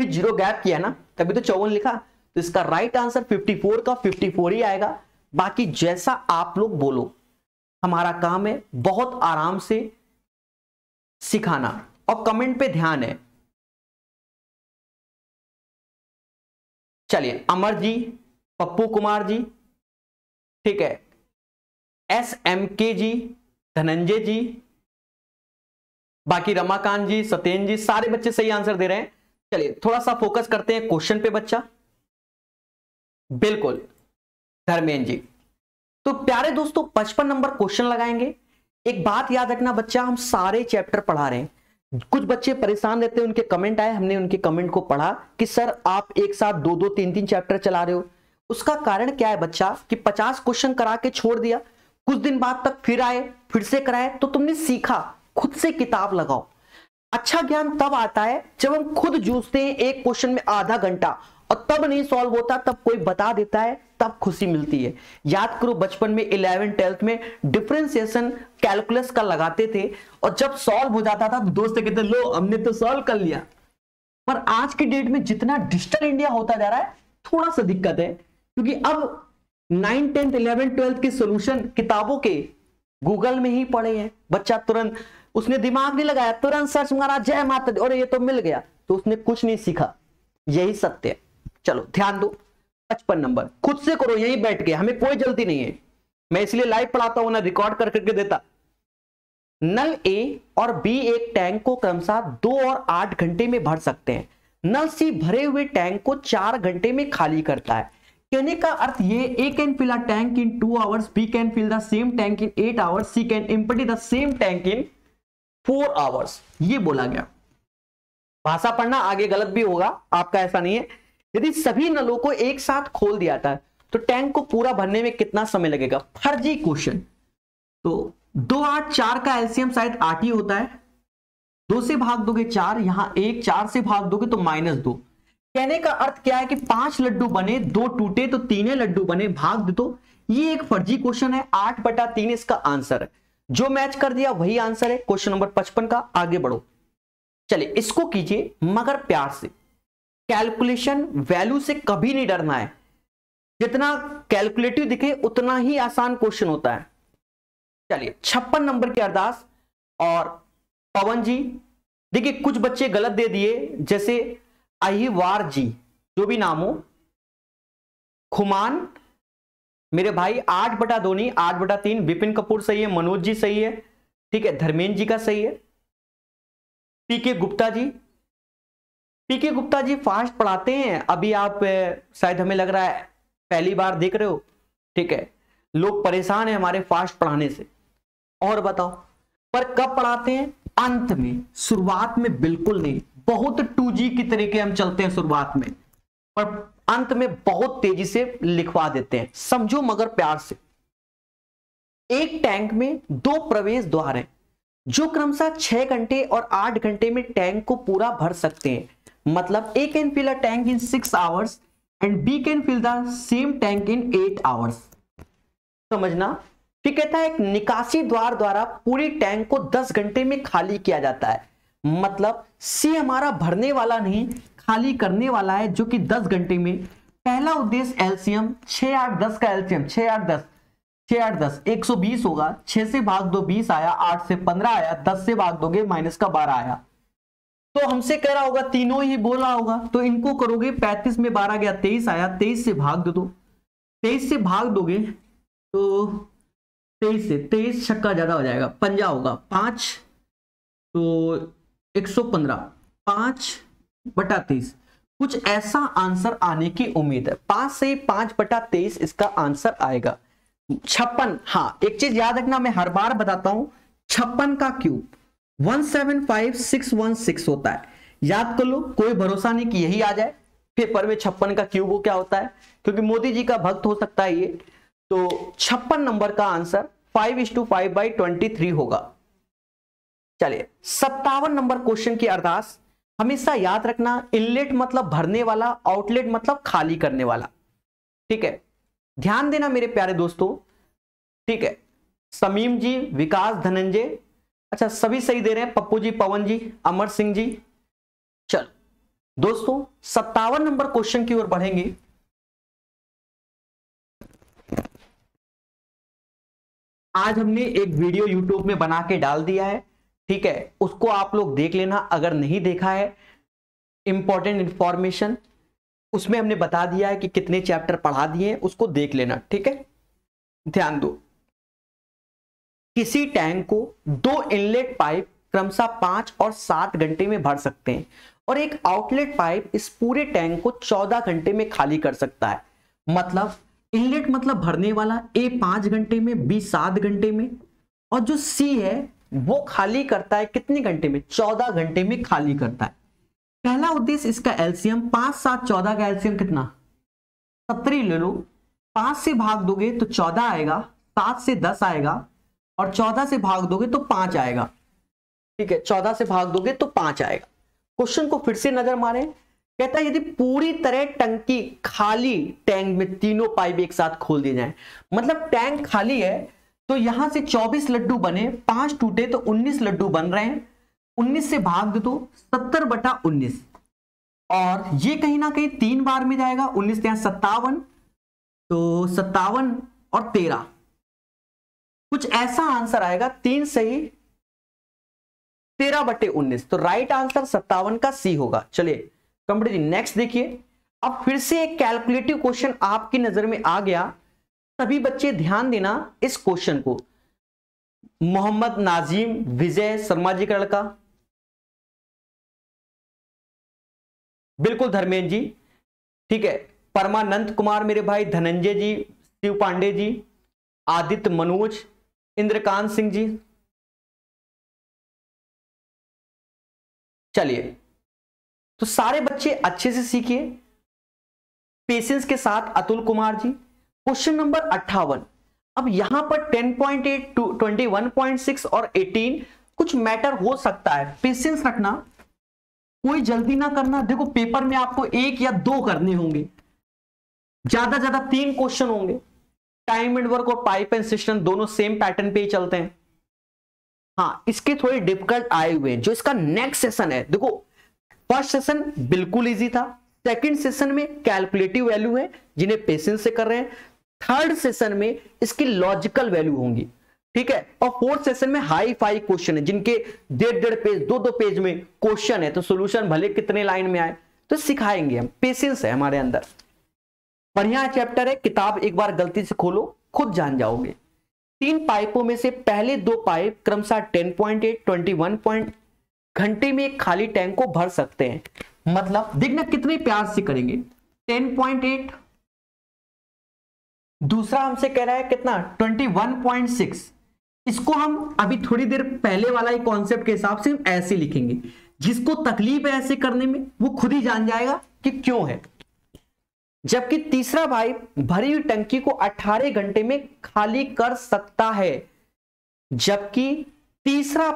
फिर जीरो गैप किया ना, तभी तो 54 लिखा। तो इसका राइट आंसर 54 का 54 ही आएगा। बाकी जैसा आप लोग बोलो, हमारा काम है बहुत आराम से सिखाना और कमेंट पे ध्यान है। चलिए अमर जी, पप्पू कुमार जी, ठीक है, SMK जी, धनंजय जी, बाकी रमाकांत जी, सत्येंद्र जी, सारे बच्चे सही आंसर दे रहे हैं। चलिए थोड़ा सा फोकस करते हैं क्वेश्चन पे बच्चा। बिल्कुल धर्मेंद्र जी। तो प्यारे दोस्तों 55 नंबर क्वेश्चन लगाएंगे। एक बात याद रखना बच्चा, हम सारे चैप्टर पढ़ा रहे हैं। कुछ बच्चे परेशान रहते हैं, उनके कमेंट आए, हमने उनके कमेंट को पढ़ा कि सर आप एक साथ 2-2, 3-3 चैप्टर चला रहे हो। उसका कारण क्या है बच्चा कि 50 क्वेश्चन करा के छोड़ दिया, कुछ दिन बाद तक फिर आए, फिर से कराए। तो तुमने सीखा, खुद से किताब लगाओ। अच्छा ज्ञान तब आता है जब हम खुद जूझते हैं एक क्वेश्चन में आधा घंटा और तब नहीं सॉल्व होता, तब कोई बता देता है, तब खुशी मिलती है। याद करो बचपन में 11th 12th में डिफरेंशिएशन कैलकुलस का लगाते थे और जब सॉल्व हो जाता था तो दोस्त कहते लो हमने तो सॉल्व कर लिया। पर आज की डेट में जितना डिजिटल इंडिया होता जा रहा है थोड़ा सा दिक्कत है, क्योंकि अब 9th 10th 11th 12th के सोल्यूशन किताबों के गूगल में ही पड़े हैं। बच्चा तुरंत, उसने दिमाग नहीं लगाया, तुरंत सर्च मारा जय माता दी और ये तो मिल गया, तो उसने कुछ नहीं सीखा। यही सत्य है। चलो ध्यान दो, 55 नंबर खुद से करो, यहीं बैठ के, हमें कोई जल्दी नहीं है। मैं इसलिए लाइव पढ़ाता हूं ना, रिकॉर्ड कर करके देता। नल ए और बी एक टैंक को क्रमशः 2 और 8 घंटे में भर सकते हैं। नल सी भरे हुए टैंक को 4 घंटे में खाली करता है। कहने का अर्थ ये, A can fill a tank in 2 hours, B can fill the same tank in 8 hours, C can empty the same tank in 4 hours। ये बोला गया। भाषा पढ़ना, आगे गलत भी होगा आपका, ऐसा नहीं है। यदि सभी नलों को एक साथ खोल दिया था तो टैंक को पूरा भरने में कितना समय लगेगा? फर्जी क्वेश्चन। तो 2, 8, 4 का एलसीएम शायद 8 ही होता है। 2 से भाग दोगे 4, यहां 1, 4 से भाग दोगे तो -2। कहने का अर्थ क्या है कि 5 लड्डू बने, 2 टूटे तो 3 लड्डू बने, भाग दो तो। ये एक फर्जी क्वेश्चन है, 8/3 इसका आंसर है। जो मैच कर दिया वही आंसर है क्वेश्चन नंबर 55 का। आगे बढ़ो, चलिए इसको कीजिए मगर प्यार से। कैलकुलेशन वैल्यू से कभी नहीं डरना है, जितना कैलकुलेटिव दिखे उतना ही आसान क्वेश्चन होता है। चलिए 56 नंबर की अरदास और पवन जी। देखिए कुछ बच्चे गलत दे दिए, जैसे अहिवार जी, जो भी नाम हो, खुमान मेरे भाई 8/2 नहीं 8/3। विपिन कपूर सही है, मनोज जी सही है, ठीक है, धर्मेंद्र जी का सही है। PK Gupta ji, PK Gupta ji fast पढ़ाते हैं, अभी आप शायद हमें लग रहा है पहली बार देख रहे हो, ठीक है। लोग परेशान हैं हमारे फास्ट पढ़ाने से। और बताओ, पर कब पढ़ाते हैं? अंत में, शुरुआत में बिल्कुल नहीं। बहुत 2G की तरीके हम चलते हैं शुरुआत में, पर अंत में बहुत तेजी से लिखवा देते हैं। समझो मगर प्यार से। एक टैंक में 2 प्रवेश द्वार हैं जो क्रमशः 6 घंटे और 8 घंटे में टैंक को पूरा भर सकते हैं। मतलब A can fill a tank in 6 hours and B can fill the same tank in 8 hours। समझना, ठीक है। एक निकासी द्वार द्वारा पूरी टैंक को 10 घंटे में खाली किया जाता है। मतलब C हमारा भरने वाला नहीं, खाली करने वाला है, जो कि 10 घंटे में। पहला उद्देश्य एलसीएम 6, 8, 10 का एलसीएम 6, 8, 10 120 होगा। 6 से भाग दो 20 आया, 8 से 15 आया, 10 से भाग दोगे -12 आया। तो हमसे कह रहा होगा, तीनों ही बोला होगा, तो इनको करोगे 35 में 12 गया 23 आया, 23 से भाग दो तो 23 से भाग दोगे तो 23 से 23 छक्का ज्यादा हो जाएगा, 5 होगा 5 तो 115 5/23 कुछ ऐसा आंसर आने की उम्मीद है। 5 से 5/23 इसका आंसर आएगा। 56, हाँ एक चीज याद रखना, मैं हर बार बताता हूं, 56 का क्यूब 175616 होता है। याद कर लो, कोई भरोसा नहीं कि यही आ जाए पेपर में 56 का क्यूब वो क्या होता है, क्योंकि मोदी जी का भक्त हो सकता है ये। तो 56 नंबर का आंसर 5:5/23 होगा। चलिए 57 नंबर क्वेश्चन की अरदास हमेशा याद रखना, इनलेट मतलब भरने वाला, आउटलेट मतलब खाली करने वाला। ठीक है, ध्यान देना मेरे प्यारे दोस्तों। ठीक है, समीम जी, विकास, धनंजय, अच्छा सभी सही दे रहे हैं, पप्पू जी, पवन जी, अमर सिंह जी। चलो दोस्तों 57 नंबर क्वेश्चन की ओर बढ़ेंगे। आज हमने एक वीडियो YouTube में बना के डाल दिया है, ठीक है, उसको आप लोग देख लेना अगर नहीं देखा है। इंपॉर्टेंट इंफॉर्मेशन उसमें हमने बता दिया है कि कितने चैप्टर पढ़ा दिए हैं, उसको देख लेना। ठीक है, ध्यान दो। किसी टैंक को 2 इनलेट पाइप क्रमशः 5 और 7 घंटे में भर सकते हैं और एक आउटलेट पाइप इस पूरे टैंक को 14 घंटे में खाली कर सकता है। मतलब इनलेट मतलब भरने वाला, ए 5 घंटे में, बी 7 घंटे में, और जो सी है वो खाली करता है कितने घंटे में, 14 घंटे में खाली करता है। पहला उद्देश्य इसका एलसीएम 5, 7, 14 का एलसीएम कितना, 70 ले लो। 5 से भाग दोगे तो 14 आएगा, 7 से 10 आएगा, और 14 से भाग दोगे तो 5 आएगा। ठीक है, 14 से भाग दोगे तो 5 आएगा। क्वेश्चन को फिर से नजर मारे, कहता है यदि पूरी तरह टंकी खाली टैंक में तीनों पाइप एक साथ खोल दिए जाए, मतलब टैंक खाली है तो यहां से 24 लड्डू बने, 5 टूटे तो 19 लड्डू बन रहे हैं, 19 से भाग दो तो 70/19, और ये कहीं ना कहीं 3 बार में जाएगा, 19 यहाँ 57, तो 57 और 13 कुछ ऐसा आंसर आएगा, 3 सही 13/19, तो राइट आंसर 57 का सी होगा। चलिए कंप्लीट जी, नेक्स्ट देखिए। अब फिर से एक कैलकुलेटिव क्वेश्चन आपकी नजर में आ गया, सभी बच्चे ध्यान देना इस क्वेश्चन को। मोहम्मद नाजीम, विजय शर्मा जी का लड़का, बिल्कुल धर्मेंद्र जी, ठीक है, परमानंद कुमार मेरे भाई, धनंजय जी, शिव पांडे जी, आदित्य, मनोज, इंद्रकांत सिंह जी। चलिए, तो सारे बच्चे अच्छे से सीखिए पेशेंस के साथ। Atul Kumar ji, question number 58। अब यहां पर 10.8, 21.6 और 18 कुछ मैटर हो सकता है, पेशेंस रखना, कोई जल्दी ना करना। देखो पेपर में आपको 1 या 2 करने होंगे, ज्यादा 3 क्वेश्चन होंगे। टाइम एंड वर्क और पाइप एंड सिस्टम दोनों सेम पैटर्न पे ही चलते हैं। हाँ, इसके थोड़े डिफिकल्ट आए हुए हैं, जो इसका नेक्स्ट सेशन है। देखो फर्स्ट सेशन बिल्कुल इजी था, सेकेंड सेशन में कैलकुलेटिव वैल्यू है जिन्हें पेशेंस से कर रहे हैं, थर्ड सेशन में इसकी लॉजिकल वैल्यू होंगी, ठीक है, और फोर्थ सेशन में हाई फाई क्वेश्चन है जिनके 1.5 पेज, 2-2 पेज में क्वेश्चन है, तो सॉल्यूशन भले कितने लाइन में आए, तो सिखाएंगे हम। पेशेंस है हमारे अंदर, बढ़िया चैप्टर है। किताब एक बार गलती से खोलो, खुद जान जाओगे। 3 पाइपों में से पहले 2 पाइप क्रमशः 10.8, 21 घंटे में एक खाली टैंक को भर सकते हैं। मतलब देखना कितने प्यार से करेंगे, 10.8, दूसरा हमसे कह रहा है कितना, 21.6। इसको हम अभी थोड़ी देर पहले वाला ही कॉन्सेप्ट के हिसाब से हम ऐसे लिखेंगे, जिसको तकलीफ है ऐसे करने में वो खुद ही जान जाएगा कि क्यों है। जबकि तीसरा भाई भरी हुई टंकी को 18 घंटे में खाली कर सकता है, जबकि तीसरा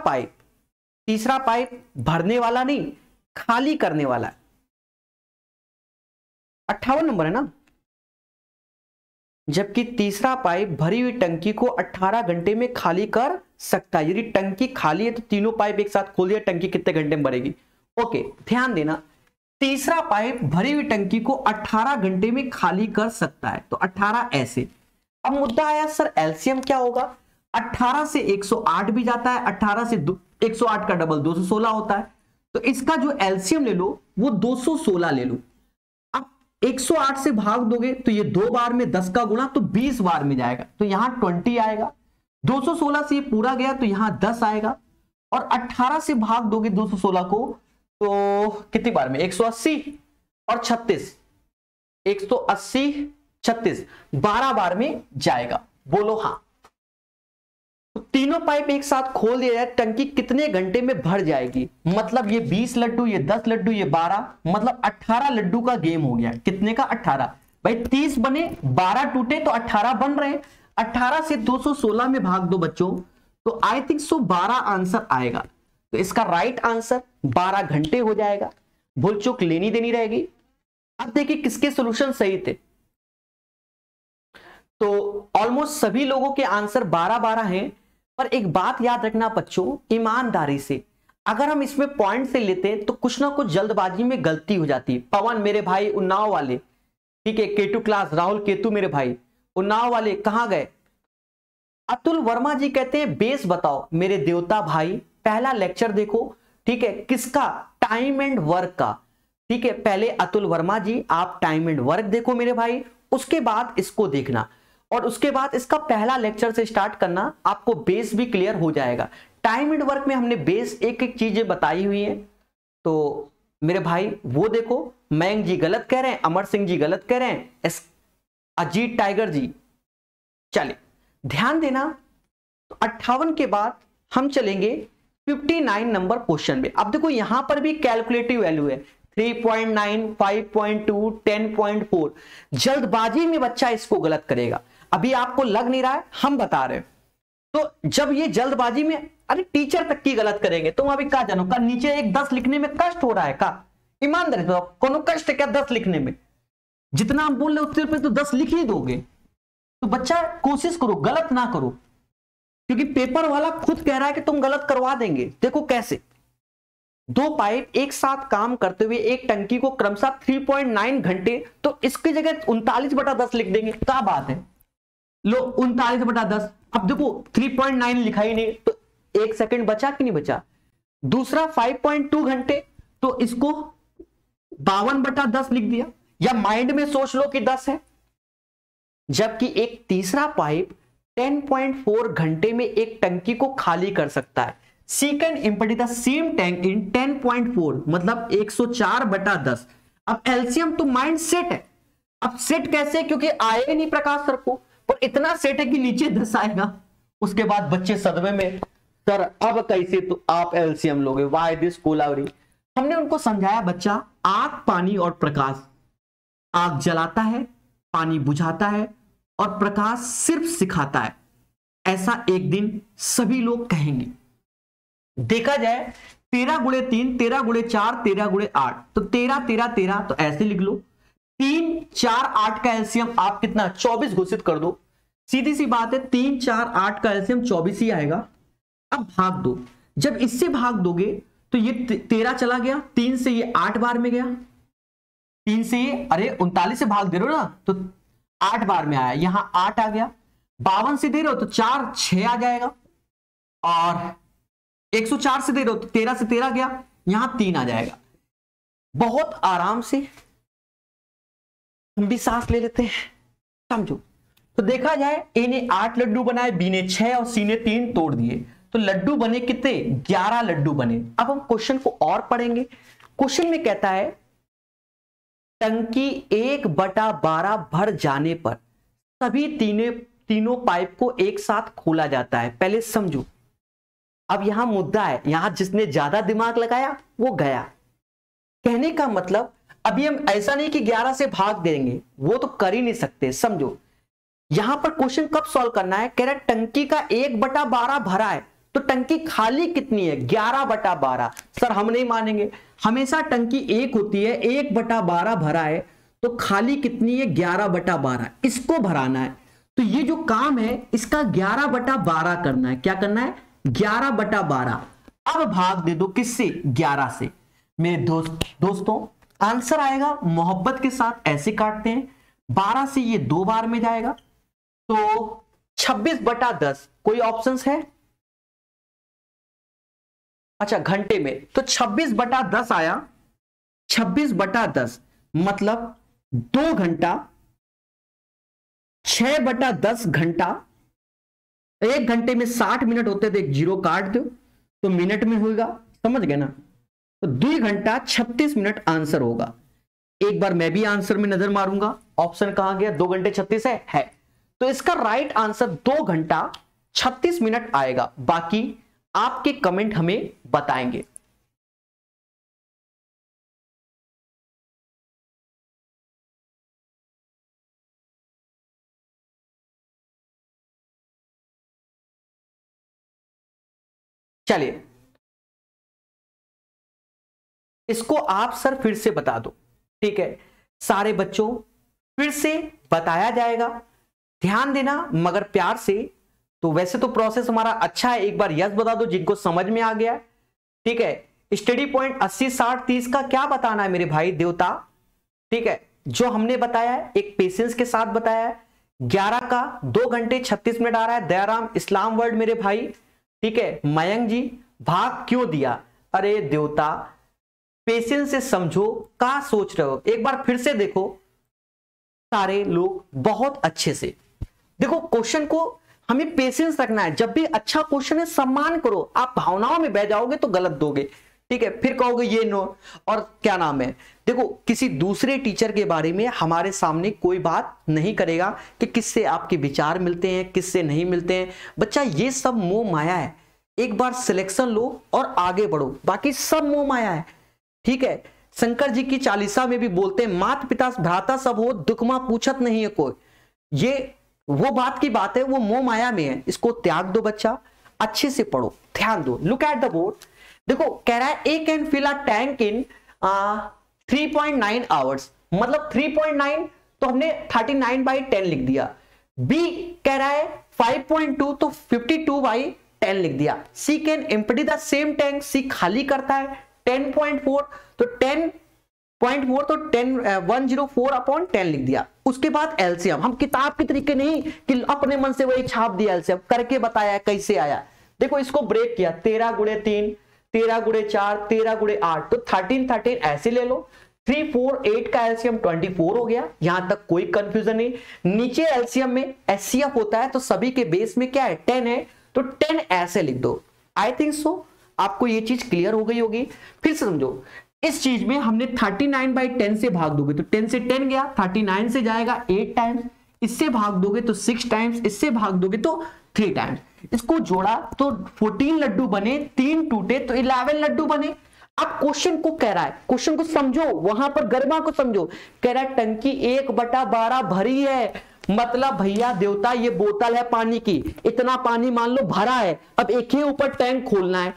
पाइप भरने वाला नहीं, खाली करने वाला है। 58 नंबर है ना, जबकि तीसरा पाइप भरी हुई टंकी को 18 घंटे में खाली कर सकता है। यदि टंकी खाली है तो तीनों पाइप एक साथ खोल दिया, टंकी कितने घंटे में भरेगी। ओके, ध्यान देना, तीसरा पाइप भरी हुई टंकी को 18 घंटे में खाली कर सकता है, तो 18 ऐसे। अब मुद्दा आया सर एलसीएम क्या होगा, 18 से 108 भी जाता है, 18 से 108 का डबल 216 होता है, तो इसका जो एलसीएम ले लो वो 216 ले लो। अब 108 से भाग दोगे तो ये 2 बार में, 10 का गुणा तो 20 बार में जाएगा, तो यहां 20 आएगा। 216 से ये पूरा गया तो यहां 10 आएगा, और 18 से भाग दोगे 216 को तो कितनी बार में, 180 और 36, 180 36 12 बार में जाएगा। बोलो हाँ, तीनों पाइप एक साथ खोल दिया जाए, टंकी कितने घंटे में भर जाएगी। मतलब ये 20 लड्डू, ये 10 लड्डू, ये 12, मतलब 18 लड्डू का गेम हो गया। कितने का, 18, भाई 30 बने, 12 टूटे तो 18 बन रहे। 18 से 216 में भाग दो बच्चों, तो आई थिंक 112 आंसर आएगा। तो इसका राइट आंसर 12 घंटे हो जाएगा, भूल चूक लेनी देनी रहेगी। अब देखिए किसके सॉल्यूशन सही थे, तो ऑलमोस्ट सभी लोगों के आंसर 12-12 हैं। पर एक बात याद रखना बच्चों, ईमानदारी से अगर हम इसमें पॉइंट से लेते हैं तो कुछ ना कुछ जल्दबाजी में गलती हो जाती है। पवन मेरे भाई उन्नाव वाले, ठीक है, केटू क्लास, राहुल केतु मेरे भाई उन्नाव वाले कहाँ गए। अतुल वर्मा जी कहते हैं बेस बताओ मेरे देवता भाई, पहला लेक्चर देखो, ठीक है, किसका, टाइम एंड वर्क का, ठीक है, पहले अतुल वर्मा जी आप टाइम एंड वर्क देखो मेरे भाई, उसके बाद इसको देखना और उसके बाद इसका पहला लेक्चर से स्टार्ट करना, आपको बेस भी क्लियर हो जाएगा। टाइम एंड वर्क में हमने बेस एक एक चीजें बताई हुई है, तो मेरे भाई वो देखो। मयंक जी गलत कह रहे हैं, अमर सिंह जी गलत कह रहे हैं, अजीत टाइगर जी। चलिए ध्यान देना, तो 58 के बाद हम चलेंगे 59 नंबर क्वेश्चन में। अब देखो यहां पर भी कैलकुलेटिव वैल्यू है 3.9, 5.2, 10.4। जल्दबाजी में बच्चा इसको गलत करेगा, अभी आपको लग नहीं रहा है, हम बता रहे हैं। तो जब ये जल्दबाजी में, अरे टीचर तक की गलत करेंगे, तुम अभी कहा जानो का नीचे एक 10 लिखने में कष्ट हो रहा है का, ईमानदारी से कोनो कष्ट क्या 10 लिखने में, जितना आप बोल रहे हो उतने तो 10 लिख ही दोगे। तो बच्चा कोशिश करो गलत ना करो, क्योंकि पेपर वाला खुद कह रहा है कि तुम गलत करवा देंगे। देखो कैसे, दो पाइप एक साथ काम करते हुए एक टंकी को क्रमशः 3.9 घंटे, तो इसकी जगह 39/10 लिख देंगे, क्या बात है। लो 39/10, अब देखो 3.9 लिखा ही नहीं, तो एक सेकंड बचा कि नहीं बचा। दूसरा 5.2 घंटे, तो इसको 52/10 लिख दिया, या माइंड में सोच लो कि 10 है। जबकि एक तीसरा पाइप 10.4 घंटे में एक टंकी को खाली कर सकता है। She can empty the same tank in 10.4, मतलब 104/10। अब LCM तो माइंड सेट है, अब सेट कैसे, क्योंकि आए नहीं प्रकाश सर को, पर इतना सेट है कि नीचे 10 आएगा। उसके बाद बच्चे सदमे में, सर अब कैसे तो आप LCM लोगे, वाई दिस कोलावरी। हमने उनको समझाया बच्चा, आग पानी और प्रकाश, आग जलाता है, पानी बुझाता है और प्रकाश सिर्फ सिखाता है। ऐसा एक दिन सभी लोग कहेंगे। देखा जाए 13×3, 13×4, 13×8, तो 13, 13, 13, तो ऐसे लिख लो। 3, 4, 8 का एलसीएम आप कितना, 24 घोषित कर दो। सीधी सी बात है, 3, 4, 8 का एलसीएम 24 ही आएगा। अब भाग दो, जब इससे भाग दोगे तो ये 13 चला गया, 3 से ये 8 बार में गया, 3 से ये, अरे 39 से भाग दे रहे हो ना, तो 8 बार में आया, यहाँ 8 आ गया। 52 से दे रहे हो तो 4, 6 आ जाएगा, और 104 से दे रहे हो तो 13 से 13 गया, यहां 3 आ जाएगा। बहुत आराम से हम भी सांस ले लेते हैं, समझो। तो देखा जाए ए ने 8 लड्डू बनाए, बी ने 6 और सी ने 3 तोड़ दिए, तो लड्डू बने कितने, 11 लड्डू बने। अब हम क्वेश्चन को और पढ़ेंगे। क्वेश्चन में कहता है टंकी 1/12 भर जाने पर सभी तीनों पाइप को एक साथ खोला जाता है। पहले समझो, अब यहां मुद्दा है, यहां जिसने ज्यादा दिमाग लगाया वो गया। कहने का मतलब अभी हम ऐसा नहीं कि 11 से भाग देंगे, वो तो कर ही नहीं सकते। समझो यहां पर क्वेश्चन कब सॉल्व करना है, कह रहा है टंकी का 1/12 भरा है, तो टंकी खाली कितनी है, 11/12। सर हम नहीं मानेंगे, हमेशा टंकी 1 होती है, 1/12 भरा है तो खाली कितनी है, 11/12, इसको भराना है। तो ये जो काम है इसका 11/12 करना है। क्या करना है, 11/12। अब भाग दे दो किससे, 11 से। मेरे दोस्तों आंसर आएगा मोहब्बत के साथ, ऐसे काटते हैं। 12 से ये 2 बार में जाएगा, तो 26/10। कोई ऑप्शंस है, अच्छा घंटे में, तो 26/10 आया। 26/10 मतलब 2 घंटा, 6/10 घंटा, 1 घंटे में 60 मिनट होते थे, एक जीरो काट दो तो मिनट में होगा, समझ गए ना। तो 2 घंटा 36 मिनट आंसर होगा। एक बार मैं भी आंसर में नजर मारूंगा, ऑप्शन कहां गया, 2 घंटे 36 है। तो इसका राइट आंसर 2 घंटा 36 मिनट आएगा। बाकी आपके कमेंट हमें बताएंगे। चलिए इसको आप सर फिर से बता दो। ठीक है सारे बच्चों फिर से बताया जाएगा, ध्यान देना मगर प्यार से। तो वैसे तो प्रोसेस हमारा अच्छा है, एक बार यस बता दो जिनको समझ में आ गया। ठीक है स्टडी पॉइंट 80 60 30 का क्या बताना है मेरे भाई देवता। ठीक है जो हमने बताया है एक पेशेंस के साथ बताया है। 11 का 2 घंटे 36 मिनट आ रहा है दयाराम इस्लाम वर्ल्ड मेरे भाई। ठीक है मयंक जी भाग क्यों दिया, अरे देवता पेशेंस से समझो क्या सोच रहे हो। एक बार फिर से देखो सारे लोग बहुत अच्छे से देखो क्वेश्चन को, हमें पेशेंस रखना है। जब भी अच्छा क्वेश्चन है सम्मान करो, आप भावनाओं में बह जाओगे तो गलत दोगे। ठीक है फिर कहोगे ये नो और क्या नाम है। देखो किसी दूसरे टीचर के बारे में हमारे सामने कोई बात नहीं करेगा कि किससे आपके विचार मिलते हैं किससे नहीं मिलते हैं। बच्चा ये सब मोह माया है, एक बार सिलेक्शन लो और आगे बढ़ो, बाकी सब मोह माया है। ठीक है शंकर जी की चालीसा में भी बोलते हैं माता पिता भ्राता सब हो दुखमा पूछत नहीं है कोई। ये वो बात की बात है, वो मोह माया में है, इसको त्याग दो बच्चा, अच्छे से पढ़ो ध्यान दो। लुक एट द बोर्ड, देखो कह रहा है A can fill a tank in 3.9 hours, मतलब 3.9 तो हमने 39/10 लिख दिया। बी कह रहा है 5.2 तो 52/10 लिख दिया। C can empty the same tank, C खाली करता है 10.4 तो 10.4 तो 104/10 लिख दिया। उसके बाद एलसीएम, हम किताब के तरीके नहीं कि अपने मन से वही छाप दिया, एलसीएम करके बताया कैसे आया। देखो इसको ब्रेक किया 13 × 3 13 × 4 13 × 8 तो 13 ऐसे ले लो। 3 4 8 का एलसीएम 24 हो गया, यहां तक कोई कंफ्यूजन नहीं। नीचे एलसीएम में एचसीएफ होता है तो सभी के बेस में क्या है 10 है तो 10 ऐसे लिख दो। आई थिंक सो आपको ये चीज क्लियर हो गई होगी। फिर समझो इस चीज में हमने 39/10 से भाग दोगे तो 10 से 10 गया, 39 से जाएगा 8 टाइम्स, इससे भाग दोगे तो 6 टाइम्स, इससे भाग दोगे तो 3 टाइम्स, इसको जोड़ा तो 14 लड्डू बने, 3 टूटे तो 11 लड्डू बने। अब क्वेश्चन को कह रहा है, क्वेश्चन को समझो, वहां पर गरिमा को समझो। कह रहा है टंकी 1/12 भरी है, मतलब भैया देवता ये बोतल है पानी की, इतना पानी मान लो भरा है, अब एक ही ऊपर टैंक खोलना है।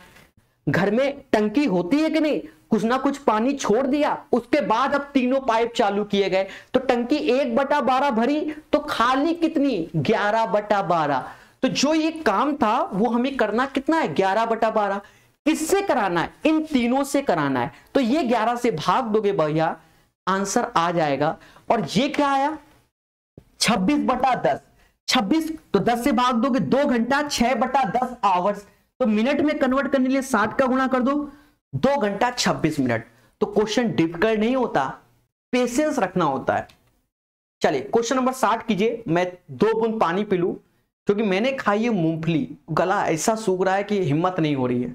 घर में टंकी होती है कि नहीं, कुछ ना कुछ पानी छोड़ दिया, उसके बाद अब तीनों पाइप चालू किए गए तो टंकी 1/12 भरी तो खाली कितनी 11/12। तो जो ये काम था वो हमें करना कितना है 11/12। किससे कराना है, इन तीनों से कराना है तो ये 11 से भाग दोगे भैया आंसर आ जाएगा। और ये क्या आया 26/10 26 तो 10 से भाग दोगे 2 घंटा 6/10 आवर्स तो मिनट में कन्वर्ट करने के लिए 60 का गुणा कर दो 2 घंटा 26 मिनट। तो क्वेश्चन डिफिकल्ट नहीं होता, पेशेंस रखना होता है। चलिए क्वेश्चन नंबर 60 कीजिए। मैं 2 बूंद पानी पी लूं क्योंकि मैंने खाई है मूंगफली, गला ऐसा सूख रहा है कि हिम्मत नहीं हो रही है।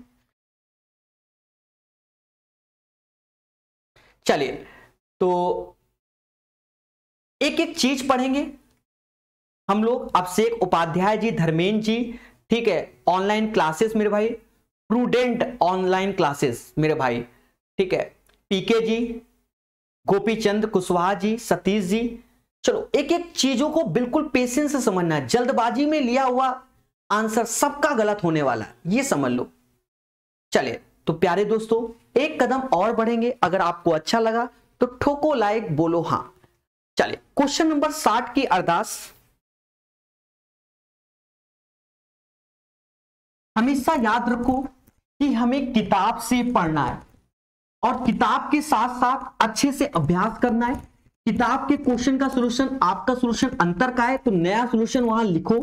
चलिए तो एक एक चीज पढ़ेंगे हम लोग। अभिषेक उपाध्याय जी, धर्मेंद्र जी, ठीक है ऑनलाइन क्लासेस मेरे भाई, प्रूडेंट ऑनलाइन क्लासेस मेरे भाई, ठीक है पीके जी, गोपी चंद कुशवाहा जी, सतीश जी। चलो एक एक चीजों को बिल्कुल पेशेंस से समझना है, जल्दबाजी में लिया हुआ आंसर सबका गलत होने वाला है, ये समझ लो। चलिए तो प्यारे दोस्तों एक कदम और बढ़ेंगे, अगर आपको अच्छा लगा तो ठोको लाइक बोलो हाँ। चलिए क्वेश्चन नंबर 60 की अरदास, हमेशा याद रखो कि हमें किताब से पढ़ना है और किताब के साथ साथ अच्छे से अभ्यास करना है। किताब के क्वेश्चन का सोल्यूशन आपका सोल्यूशन अंतर का है तो नया सोल्यूशन वहां लिखो,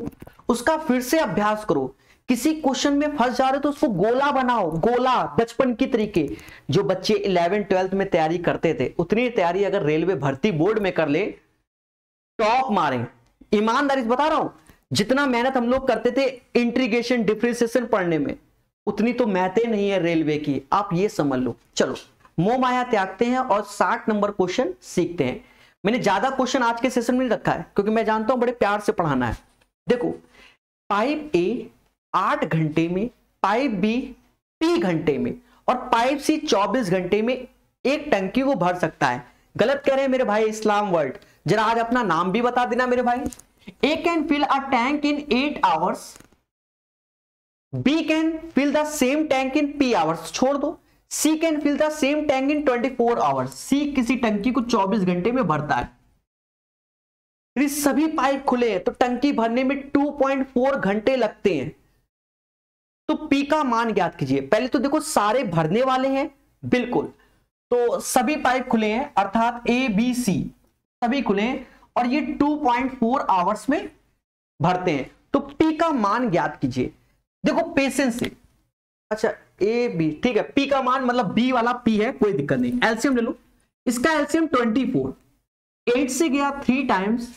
उसका फिर से अभ्यास करो। किसी क्वेश्चन में फंस जा रहे हो तो उसको गोला बनाओ, गोला बचपन के तरीके जो बच्चे 11वीं 12वीं में तैयारी करते थे उतनी तैयारी अगर रेलवे भर्ती बोर्ड में कर ले टॉप मारें। ईमानदारी से बता रहा हूं, जितना मेहनत हम लोग करते थे इंटीग्रेशन डिफरेंशिएशन पढ़ने में उतनी तो महते नहीं है रेलवे की, आप ये समझ लो। चलो मोह माया त्यागते हैं और 60 नंबर क्वेश्चन सीखते हैं। मैंने ज्यादा क्वेश्चन आज के सेशन में रखा है क्योंकि मैं जानता हूं बड़े प्यार से पढ़ाना है। देखो पाइप ए 8 घंटे में, पाइप बी 3 घंटे में और पाइप सी 24 घंटे में एक टंकी को भर सकता है। गलत कह रहे हैं मेरे भाई इस्लाम वर्ल्ड, जरा आज अपना नाम भी बता देना मेरे भाई। A can fill a tank in 8 hours. B can fill the same tank in P hours. छोड़ दो। C can fill the same tank in 24 hours, C किसी टंकी को 24 घंटे में भरता है। यदि सभी पाइप खुले हैं तो टंकी भरने में 2.4 घंटे लगते हैं। तो पी का मान ज्ञात कीजिए। पहले तो देखो सारे भरने वाले हैं, बिल्कुल, तो सभी पाइप खुले हैं अर्थात ए बी सी सभी खुले हैं और ये 2.4 आवर्स में भरते हैं। तो पी का मान ज्ञात कीजिए। देखो पेशेंस से, अच्छा ए बी ठीक है, पी का मान मतलब बी वाला पी है, कोई दिक्कत नहीं। एलसीएम ले लो, इसका एलसीएम 24, 8 से गया 3 टाइम्स,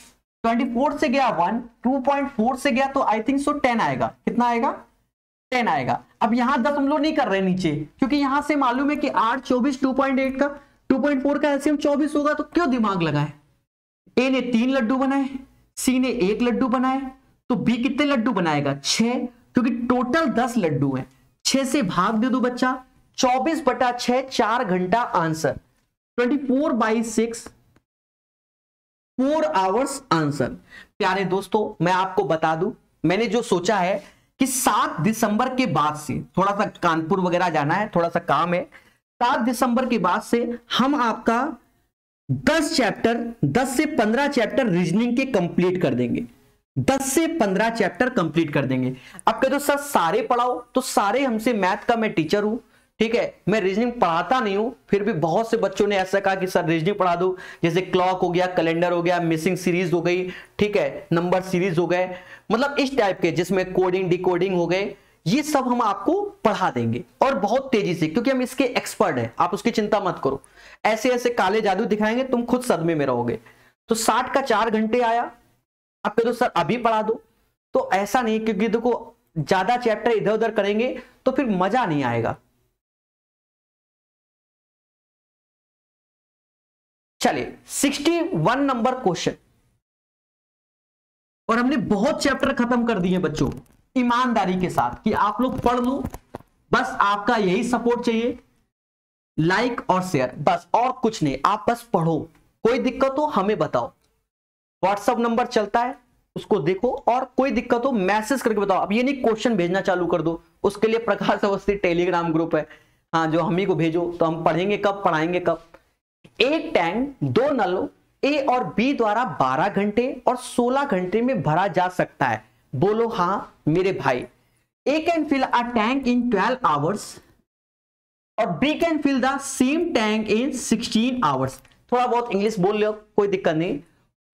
24 से गया 1, 2.4 से गया तो आई थिंक सो 10 आएगा। कितना आएगा? 10 आएगा। अब यहां 10 हम लोग नहीं कर रहे नीचे, क्योंकि यहां से मालूम है कि 8 24 2.8 का 2.4 का एलसीएम 24 होगा, तो क्यों दिमाग लगाए। ए ने 3 लड्डू बनाए, सी ने 1 लड्डू बनाए, तो बी कितने लड्डू बनाएगा? 6, क्योंकि टोटल 10 लड्डू हैं। 6 से भाग दे दो बच्चा, 24/6 4 घंटा आंसर, 24/6 4 आवर्स आंसर। प्यारे दोस्तों मैं आपको बता दूं, मैंने जो सोचा है कि 7 दिसंबर के बाद से, थोड़ा सा कानपुर वगैरह जाना है, थोड़ा सा काम है, 7 दिसंबर के बाद से हम आपका 10 से 15 चैप्टर रीजनिंग के कंप्लीट कर देंगे, 10 से 15 चैप्टर कंप्लीट कर देंगे। अब कह दो सर सारे पढ़ाओ, तो सारे हमसे, मैथ का मैं टीचर हूं ठीक है, मैं रीजनिंग पढ़ाता नहीं हूं, फिर भी बहुत से बच्चों ने ऐसा कहा कि सर रीजनिंग पढ़ा दो, जैसे क्लॉक हो गया, कैलेंडर हो गया, मिसिंग सीरीज हो गई ठीक है, नंबर सीरीज हो गए, मतलब इस टाइप के जिसमें कोडिंग डिकोडिंग हो गए, ये सब हम आपको पढ़ा देंगे और बहुत तेजी से, क्योंकि हम इसके एक्सपर्ट हैं, आप उसकी चिंता मत करो। ऐसे ऐसे काले जादू दिखाएंगे, तुम खुद सदमे में रहोगे। तो 60 का 4 घंटे आया। अब कह दो सर अभी पढ़ा दो, तो ऐसा नहीं, क्योंकि देखो ज्यादा चैप्टर इधर उधर करेंगे तो फिर मजा नहीं आएगा। चलिए 61 नंबर क्वेश्चन, और हमने बहुत चैप्टर खत्म कर दिए बच्चों, ईमानदारी के साथ कि आप लोग पढ़ लो, बस आपका यही सपोर्ट चाहिए, लाइक और शेयर, बस और कुछ नहीं। आप बस पढ़ो, कोई दिक्कत हो हमें बताओ, व्हाट्सएप नंबर चलता है उसको देखो, और कोई दिक्कत हो मैसेज करके बताओ। अब ये नहीं क्वेश्चन भेजना चालू कर दो, उसके लिए प्रकाश अवस्थी टेलीग्राम ग्रुप है, हाँ जो हम ही को भेजो, तो हम पढ़ेंगे कब, पढ़ाएंगे कब। एक टैंक 2 नलों ए और बी द्वारा 12 घंटे और 16 घंटे में भरा जा सकता है, बोलो हाँ मेरे भाई। A can fill a tank in 12 hours और B can fill the same tank in 16 hours. थोड़ा बहुत इंग्लिश बोल लो, कोई दिक्कत नहीं।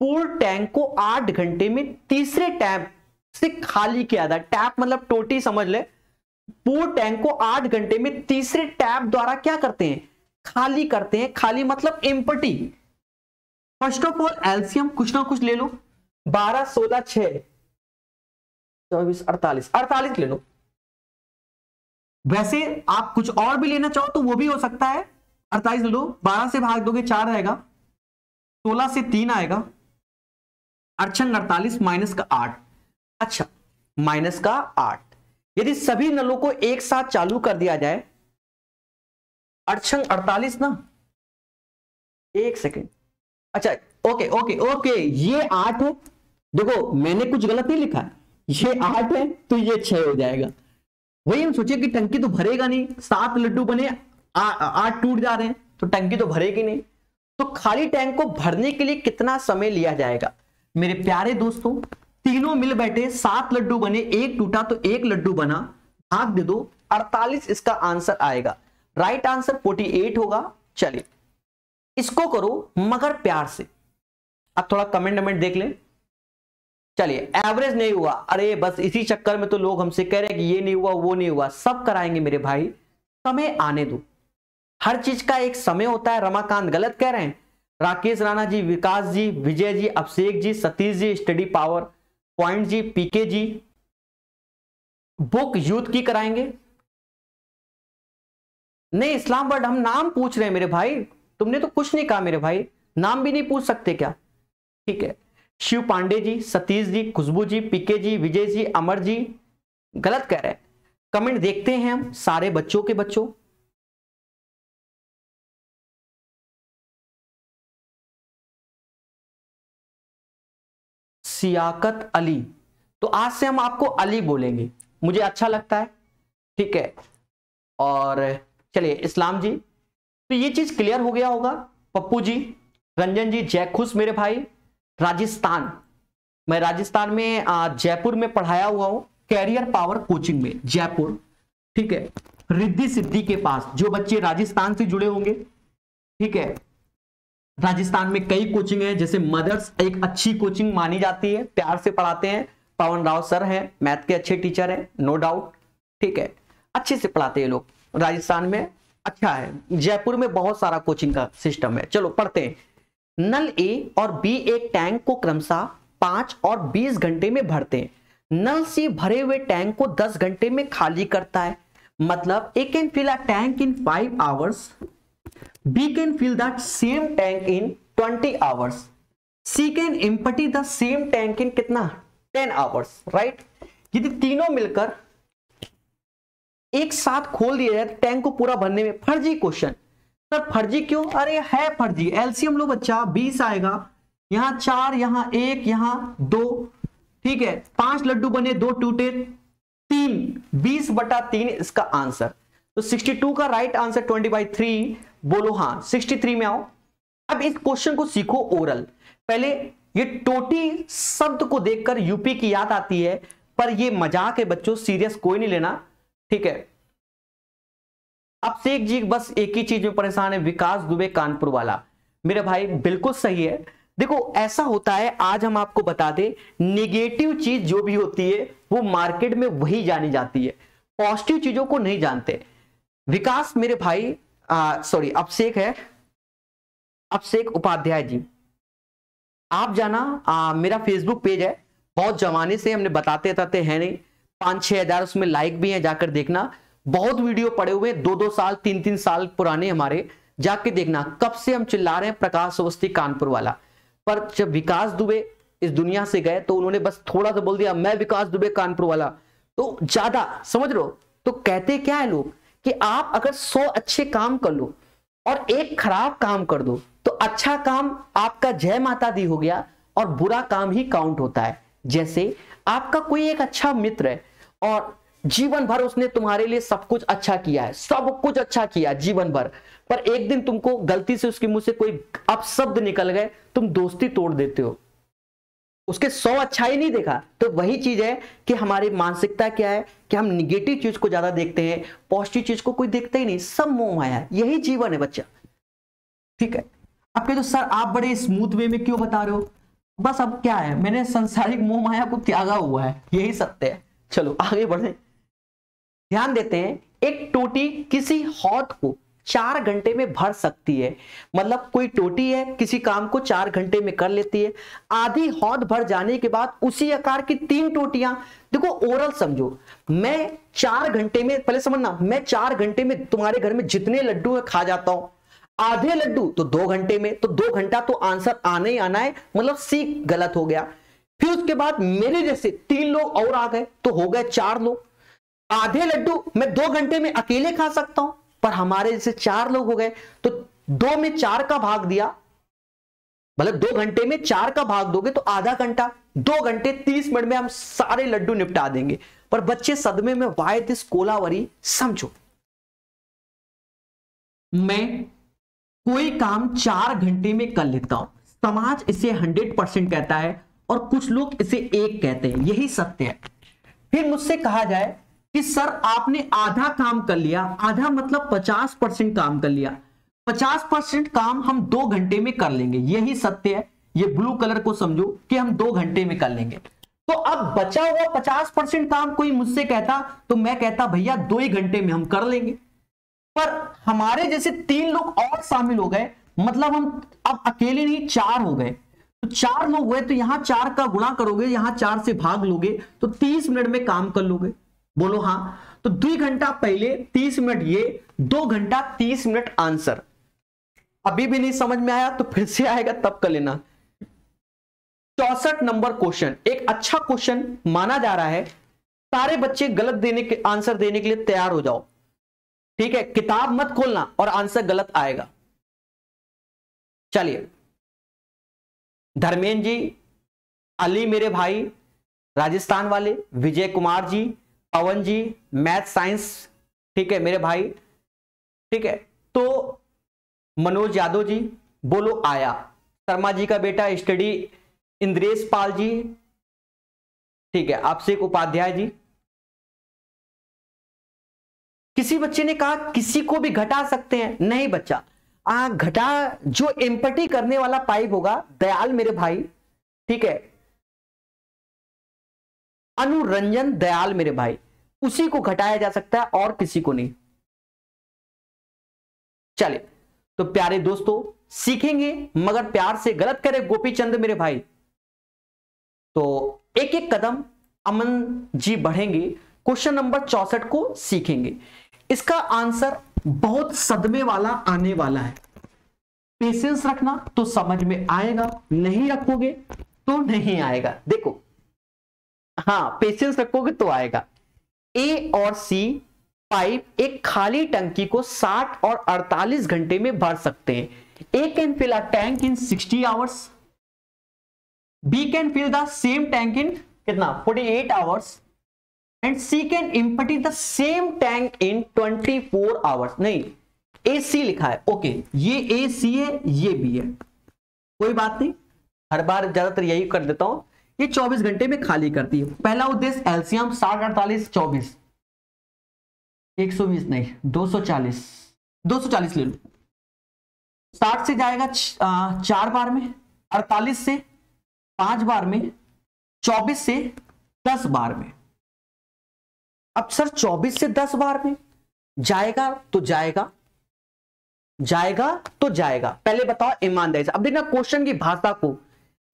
पूल टैंक को 8 घंटे में तीसरे टैप से खाली किया था, टैप मतलब टोटी समझ ले, पूल टैंक को 8 घंटे में तीसरे टैप द्वारा क्या करते हैं, खाली करते हैं। खाली मतलब empty. First of all LCM कुछ ना कुछ ले लो, 12 16 6 24 48 ले लो। वैसे आप कुछ और भी लेना चाहो तो वो भी हो सकता है, 48 ले लो, 12 से भाग दोगे 4 रहेगा, 16 से 3 आएगा, 48 माइनस का 8, अच्छा माइनस का 8। यदि सभी नलों को एक साथ चालू कर दिया जाए, 48 ना, एक सेकेंड, अच्छा ओके ओके ओके, ये 8 है, देखो मैंने कुछ गलत नहीं लिखा, ये 8 है तो ये 6 हो जाएगा। वही हम सोचे कि टंकी तो भरेगा नहीं, 7 लड्डू बने, 8 टूट जा रहे हैं, तो टंकी तो भरेगी नहीं। तो खाली टैंक को भरने के लिए कितना समय लिया जाएगा? मेरे प्यारे दोस्तों तीनों मिल बैठे, 7 लड्डू बने, 1 टूटा तो 1 लड्डू बना, भाग दे दो, 48 इसका आंसर आएगा। राइट आंसर 48 होगा। चलिए इसको करो मगर प्यार से, अब थोड़ा कमेंट देख ले। चलिए एवरेज नहीं हुआ, अरे बस इसी चक्कर में तो लोग हमसे कह रहे हैं कि ये नहीं हुआ वो नहीं हुआ, सब कराएंगे मेरे भाई, समय आने दो, हर चीज का एक समय होता है। रमाकांत गलत कह रहे हैं, Rakesh Rana ji, Vikas ji, Vijay ji, Abhishek ji, Satish ji, study power point ji, PK ji, book youth की कराएंगे। नहीं इस्लाम वर्ल्ड, हम नाम पूछ रहे हैं मेरे भाई, तुमने तो कुछ नहीं कहा मेरे भाई, नाम भी नहीं पूछ सकते क्या? ठीक है, शिव पांडे जी, सतीश जी, खुशबू जी, पीके जी, विजय जी, अमर जी गलत कह रहे हैं। कमेंट देखते हैं हम सारे बच्चों के बच्चों। सियाकत अली, तो आज से हम आपको अली बोलेंगे, मुझे अच्छा लगता है ठीक है। और चलिए इस्लाम जी, तो ये चीज क्लियर हो गया होगा। पप्पू जी, रंजन जी, जय खुश मेरे भाई, राजस्थान, मैं राजस्थान में जयपुर में पढ़ाया हुआ हूँ, कैरियर पावर कोचिंग में जयपुर, ठीक है, रिद्धि सिद्धि के पास। जो बच्चे राजस्थान से जुड़े होंगे, ठीक है, राजस्थान में कई कोचिंग है, जैसे मदर्स एक अच्छी कोचिंग मानी जाती है, प्यार से पढ़ाते हैं, पवन राव सर हैं, मैथ के अच्छे टीचर हैं, नो डाउट, ठीक है, अच्छे से पढ़ाते हैं लोग, राजस्थान में अच्छा है। जयपुर में बहुत सारा कोचिंग का सिस्टम है। चलो पढ़ते हैं। नल ए और बी एक टैंक को क्रमशः 5 और 20 घंटे में भरते हैं। नल सी भरे हुए टैंक को 10 घंटे में खाली करता है। मतलब A can fill a tank in 5 hours, B can fill that same tank in 20 hours, C can empty the same tank in कितना 10 आवर्स, राइट। यदि तीनों मिलकर एक साथ खोल दिया जाए टैंक को पूरा भरने में। फर्जी क्वेश्चन सर, फर्जी क्यों? अरे है फर्जी, एलसीएम लो बच्चा, 20 आएगा, यहाँ 4, यहाँ 1, यहाँ 2, ठीक है, 5 लड्डू बने, 2 टूटे, 3, 20/3 इसका आंसर। तो 62 का राइट आंसर 20/3, बोलो हाँ। 63 में आओ। अब इस क्वेश्चन को सीखो ओरल। पहले ये टोटी शब्द को देखकर यूपी की याद आती है, पर ये मजाक है बच्चों, सीरियस कोई नहीं लेना, ठीक है। अब शेख जी बस एक ही चीज में परेशान है, विकास दुबे कानपुर वाला, मेरे भाई बिल्कुल सही है। देखो ऐसा होता है, आज हम आपको बता दें, नेगेटिव चीज जो भी होती है वो मार्केट में वही जानी जाती है, पॉजिटिव चीजों को नहीं जानते। विकास मेरे भाई सॉरी अभिषेक है, अभिषेक उपाध्याय जी, आप जाना मेरा फेसबुक पेज है, बहुत जमाने से हमने बताते बताते हैं नहीं, 5-6 हजार उसमें लाइक भी है, जाकर देखना, बहुत वीडियो पड़े हुए हैं, 2-2 साल 3-3 साल पुराने हमारे, जाके देखना कब से हम चिल्ला रहे हैं प्रकाश अवस्थी कानपुर वाला। पर जब विकास दुबे इस दुनिया से गए तो उन्होंने बस थोड़ा सा बोल दिया मैं विकास दुबे कानपुर वाला, तो ज्यादा समझ लो। तो कहते क्या है लोग कि आप अगर 100 अच्छे काम कर लो और एक खराब काम कर दो तो अच्छा काम आपका जय माता दी हो गया और बुरा काम ही काउंट होता है। जैसे आपका कोई एक अच्छा मित्र है और जीवन भर उसने तुम्हारे लिए सब कुछ अच्छा किया है, सब कुछ अच्छा किया जीवन भर, पर एक दिन तुमको गलती से उसके मुंह से कोई अपशब्द निकल गए, तुम दोस्ती तोड़ देते हो, उसके 100 अच्छाई नहीं देखा। तो वही चीज है कि हमारी मानसिकता क्या है कि हम निगेटिव चीज को ज्यादा देखते हैं, पॉजिटिव चीज को कोई देखते ही नहीं, सब मोह माया है, यही जीवन है बच्चा, ठीक है। अब कहते हो सर आप बड़े स्मूथ वे में क्यों बता रहे हो, बस अब क्या है मैंने संसारिक मोह माया को त्यागा हुआ है, यही सत्य है। चलो आगे बढ़े, ध्यान देते हैं। एक टोटी किसी हौद को 4 घंटे में भर सकती है। मतलब कोई टोटी है, किसी काम को 4 घंटे में कर लेती है, आधी हौद भर जाने के बाद उसी आकार की 3 टोटियां। देखो ओरल समझो, मैं 4 घंटे में, पहले समझना, मैं 4 घंटे में तुम्हारे घर में जितने लड्डू है खा जाता हूं, आधे लड्डू तो 2 घंटे में, तो 2 घंटा तो आंसर आने ही आना है, मतलब सी गलत हो गया। फिर उसके बाद मेरे जैसे 3 लोग और आ गए तो हो गए 4 लोग, आधे लड्डू मैं 2 घंटे में अकेले खा सकता हूं, पर हमारे जैसे 4 लोग हो गए तो 2 में 4 का भाग दिया, मतलब 2 घंटे में 4 का भाग दोगे तो आधा घंटा, 2 घंटे 30 मिनट में हम सारे लड्डू निपटा देंगे। पर बच्चे सदमे में वाय दिस कोलावरी समझो, मैं कोई काम 4 घंटे में कर लेता हूं, समाज इसे 100% कहता है और कुछ लोग इसे 1 कहते हैं, यही सत्य है। फिर मुझसे कहा जाए कि सर आपने आधा काम कर लिया, आधा मतलब 50% काम कर लिया, 50% काम हम 2 घंटे में कर लेंगे, यही सत्य है। ये ब्लू कलर को समझो कि हम 2 घंटे में कर लेंगे। तो अब बचा हुआ 50% काम कोई मुझसे कहता तो मैं कहता भैया 2 ही घंटे में हम कर लेंगे, पर हमारे जैसे 3 लोग और शामिल हो गए, मतलब हम अब अकेले नहीं 4 हो गए, तो 4 लोग हुए तो यहाँ 4 का गुणा करोगे, यहाँ 4 से भाग लोगे तो 30 मिनट में काम कर लोगे, बोलो हाँ। तो 2 घंटा पहले 30 मिनट ये, 2 घंटा 30 मिनट आंसर। अभी भी नहीं समझ में आया तो फिर से आएगा तब कर लेना। 64 नंबर क्वेश्चन, एक अच्छा क्वेश्चन माना जा रहा है, सारे बच्चे गलत देने के आंसर देने के लिए तैयार हो जाओ, ठीक है, किताब मत खोलना और आंसर गलत आएगा। चलिए धर्मेंद्र जी, अली मेरे भाई राजस्थान वाले, विजय कुमार जी, पवन जी मैथ साइंस, ठीक है मेरे भाई, ठीक है। तो मनोज यादव जी, बोलो आया। शर्मा जी का बेटा स्टडी इंद्रेश पाल जी, ठीक है। अभिषेक उपाध्याय जी। किसी बच्चे ने कहा किसी को भी घटा सकते हैं, नहीं बच्चा, घटा जो एम्पैथी करने वाला पाइप होगा, दयाल मेरे भाई, ठीक है, अनुरंजन दयाल मेरे भाई, उसी को घटाया जा सकता है और किसी को नहीं। चलिए, तो प्यारे दोस्तों सीखेंगे मगर प्यार से, गलत करे गोपी चंद मेरे भाई। तो एक एक कदम अमन जी बढ़ेंगे, क्वेश्चन नंबर 64 को सीखेंगे। इसका आंसर बहुत सदमे वाला आने वाला है, पेशेंस रखना तो समझ में आएगा, नहीं रखोगे तो नहीं आएगा। देखो, हाँ, पेशेंस रखोगे तो आएगा। ए और सी पाइप एक खाली टंकी को 60 और 48 घंटे में भर सकते हैं। A can fill a tank in 60 hours, B can fill the same tank in कितना 48 hours and C can empty the same tank in 24 hours। नहीं, AC लिखा है, ओके, ये AC है, ये भी है, कोई बात नहीं, हर बार ज्यादातर यही कर देता हूं। ये 24 घंटे में खाली करती है। पहला उद्देश्य एलसीएम 60 48 24, 120 नहीं, 240, 240 ले लो। 60 से जाएगा 4 बार में, 48 से 5 बार में, 24 से 10 बार में। अब सर 24 से 10 बार में जाएगा तो जाएगा, जाएगा तो जाएगा, पहले बताओ ईमानदारी से। अब देखना क्वेश्चन की भाषा को,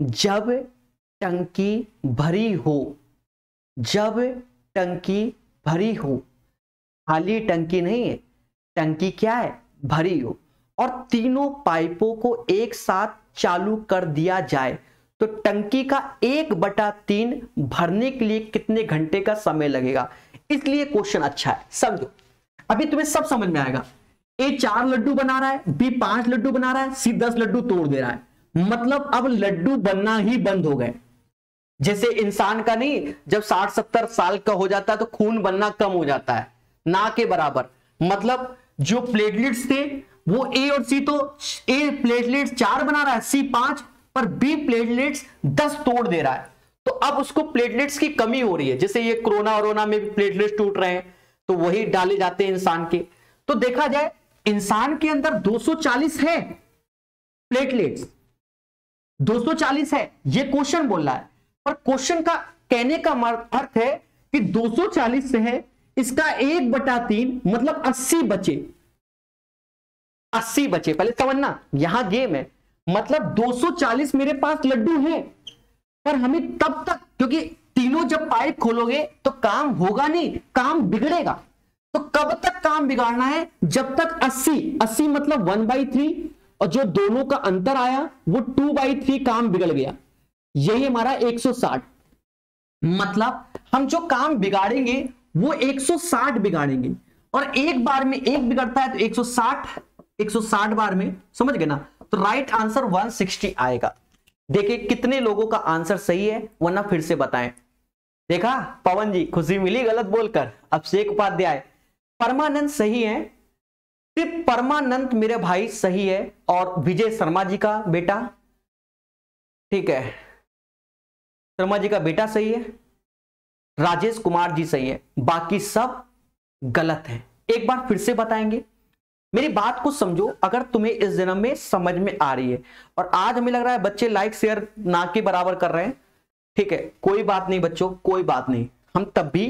जब टंकी भरी हो, जब टंकी भरी हो, खाली टंकी नहीं है, टंकी क्या है, भरी हो, और तीनों पाइपों को एक साथ चालू कर दिया जाए तो टंकी का 1/3 भरने के लिए कितने घंटे का समय लगेगा। इसलिए क्वेश्चन अच्छा है, समझो, अभी तुम्हें सब समझ में आएगा। ए 4 लड्डू बना रहा है, बी 5 लड्डू बना रहा है, सी 10 लड्डू तोड़ दे रहा है, मतलब अब लड्डू बनना ही बंद हो गए। जैसे इंसान का नहीं, जब 60-70 साल का हो जाता है तो खून बनना कम हो जाता है, ना के बराबर, मतलब जो प्लेटलेट्स थे वो ए और सी, तो ए प्लेटलेट्स 4 बना रहा है, सी 5, पर बी प्लेटलेट्स 10 तोड़ दे रहा है, तो अब उसको प्लेटलेट्स की कमी हो रही है। जैसे ये कोरोना वरोना में भी प्लेटलेट्स टूट रहे हैं तो वही डाले जाते हैं इंसान के। तो देखा जाए इंसान के अंदर 240 है प्लेटलेट्स, 240 है, ये क्वेश्चन बोल रहा है, पर क्वेश्चन का कहने का अर्थ है कि 240 से है, इसका 1/3 मतलब 80 बचे, 80 बचे, पहले समझना, यहां गेम है, मतलब 240 मेरे पास लड्डू है, पर हमें तब तक, क्योंकि तीनों जब पाइप खोलोगे तो काम होगा नहीं, काम बिगड़ेगा, तो कब तक काम बिगाड़ना है, जब तक 80 मतलब 1/3, और जो दोनों का अंतर आया वो 2/3, काम बिगड़ गया, यही हमारा 160, मतलब हम जो काम बिगाड़ेंगे वो 160 बिगाड़ेंगे, और एक बार में एक बिगड़ता है तो 160 बार में, समझ गए ना, तो राइट आंसर 160 आएगा। देखिए कितने लोगों का आंसर सही है, वरना फिर से बताएं। देखा पवन जी, खुशी मिली गलत बोलकर। अभिषेक उपाध्याय, परमानंद सही है, सिर्फ परमानंद मेरे भाई सही है, और विजय शर्मा जी का बेटा, ठीक है, शर्मा जी का बेटा सही है, राजेश कुमार जी सही है, बाकी सब गलत है। एक बार फिर से बताएंगे, मेरी बात को समझो, अगर तुम्हें इस जन्म में समझ में आ रही है। और आज हमें लग रहा है बच्चे लाइक शेयर ना के बराबर कर रहे हैं, ठीक है, कोई बात नहीं बच्चों, कोई बात नहीं, हम तब भी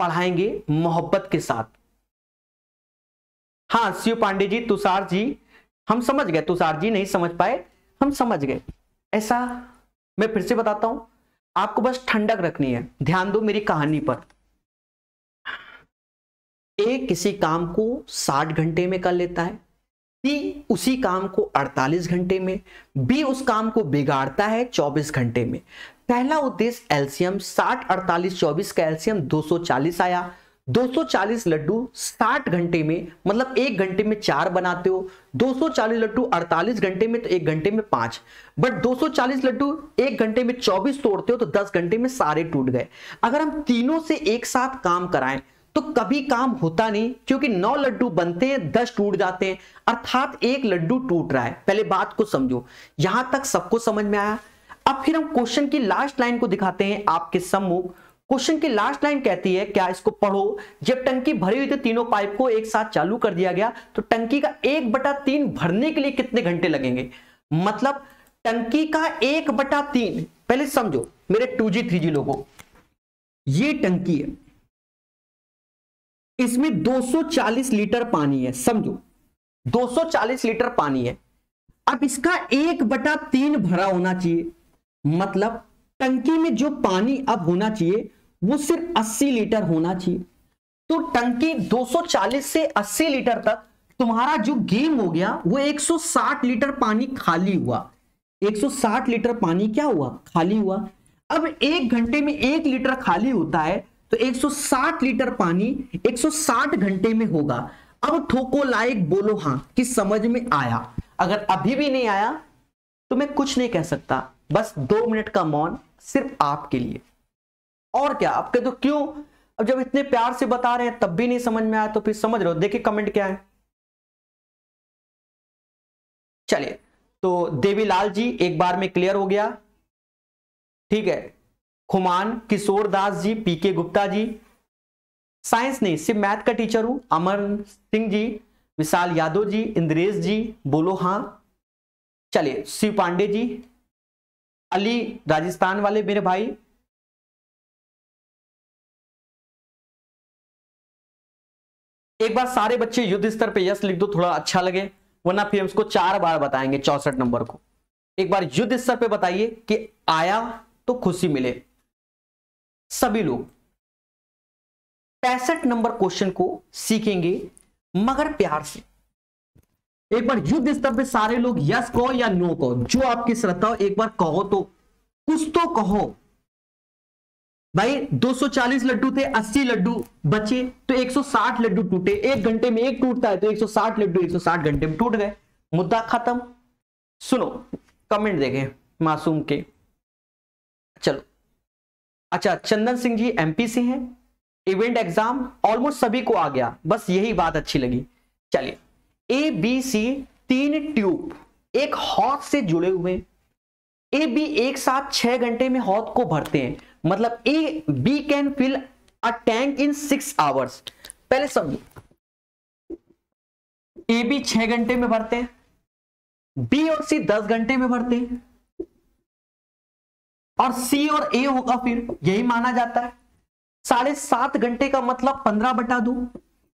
पढ़ाएंगे मोहब्बत के साथ। हाँ, शिव पांडे जी, तुषार जी, हम समझ गए, तुषार जी नहीं समझ पाए, हम समझ गए, ऐसा मैं फिर से बताता हूं, आपको बस ठंडक रखनी है, ध्यान दो मेरी कहानी पर। ए किसी काम को 60 घंटे में कर लेता है, सी उसी काम को 48 घंटे में, बी उस काम को बिगाड़ता है 24 घंटे में। पहला उद्देश्य एलसीएम 60 48 24 का एलसीएम 240 आया, 240 लड्डू 60 घंटे में, मतलब 1 घंटे में 4 बनाते हो, 240 लड्डू 48 घंटे में तो 1 घंटे में 5, बट 240 लड्डू 1 घंटे में 24 तोड़ते हो तो 10 घंटे में सारे टूट गए। अगर हम तीनों से एक साथ काम कराएं तो कभी काम होता नहीं, क्योंकि 9 लड्डू बनते हैं 10 टूट जाते हैं, अर्थात एक लड्डू टूट रहा है। पहले बात को समझो, यहां तक सबको समझ में आया। अब फिर हम क्वेश्चन की लास्ट लाइन को दिखाते हैं आपके सम्मुख। क्वेश्चन की लास्ट लाइन कहती है, क्या इसको पढ़ो। जब टंकी भरी हुई थी तीनों पाइप को एक साथ चालू कर दिया गया तो टंकी का 1/3 भरने के लिए कितने घंटे लगेंगे। मतलब टंकी का 1/3, पहले समझो मेरे 2G 3G लोगों, ये टंकी है, इसमें 240 लीटर पानी है। समझो 240 लीटर पानी है। अब इसका 1/3 भरा होना चाहिए, मतलब टंकी में जो पानी अब होना चाहिए वो सिर्फ 80 लीटर होना चाहिए। तो टंकी 240 से 80 लीटर तक, तुम्हारा जो गेम हो गया वो 160 लीटर पानी खाली हुआ। 160 लीटर पानी क्या हुआ, खाली हुआ। अब 1 घंटे में 1 लीटर खाली होता है तो 160 लीटर पानी 160 घंटे में होगा। अब ठोको लाइक बोलो हाँ कि समझ में आया। अगर अभी भी नहीं आया तो मैं कुछ नहीं कह सकता। बस 2 मिनट का मौन सिर्फ आपके लिए, और क्या। आपके तो क्यों, अब जब इतने प्यार से बता रहे हैं तब भी नहीं समझ में आया तो फिर समझ लो। देखिए कमेंट क्या है। चलिए तो देवीलाल जी एक बार में क्लियर हो गया, ठीक है। खुमान किशोर दास जी, पीके गुप्ता जी, साइंस नहीं सिर्फ मैथ का टीचर हूं, अमर सिंह जी, विशाल यादव जी, इंद्रेश जी बोलो हाँ। चलिए शिव पांडे जी, अली राजस्थान वाले मेरे भाई, एक बार सारे बच्चे युद्ध स्तर पे यस लिख दो, थोड़ा अच्छा लगे, वरना फिर उसको 4 बार बताएंगे 64 नंबर को। एक बार युद्ध स्तर पे बताइए कि आया तो खुशी मिले सभी लोग। 65 नंबर क्वेश्चन को सीखेंगे मगर प्यार से। एक बार युद्ध स्तर पे सारे लोग यस कहो या नो कहो, जो आपकी श्रद्धा हो, एक बार कहो तो कुछ तो कहो भाई। 240 लड्डू थे, 80 लड्डू बचे तो 160 लड्डू टूटे। 1 घंटे में 1 टूटता है तो 160 लड्डू 160 घंटे में टूट गए, मुद्दा खत्म। सुनो कमेंट देखें मासूम के। चलो अच्छा, चंदन सिंह जी एमपी से हैं, इवेंट एग्जाम ऑलमोस्ट सभी को आ गया, बस यही बात अच्छी लगी। चलिए ABC 3 ट्यूब एक हौद से जुड़े हुए, AB एक साथ 6 घंटे में हौद को भरते हैं। मतलब AB can fill a tank in 6 hours. पहले समझो, AB 6 घंटे में भरते हैं, B और C 10 घंटे में भरते हैं, और C और A होगा फिर, यही माना जाता है। 7.5 घंटे का मतलब 15/2,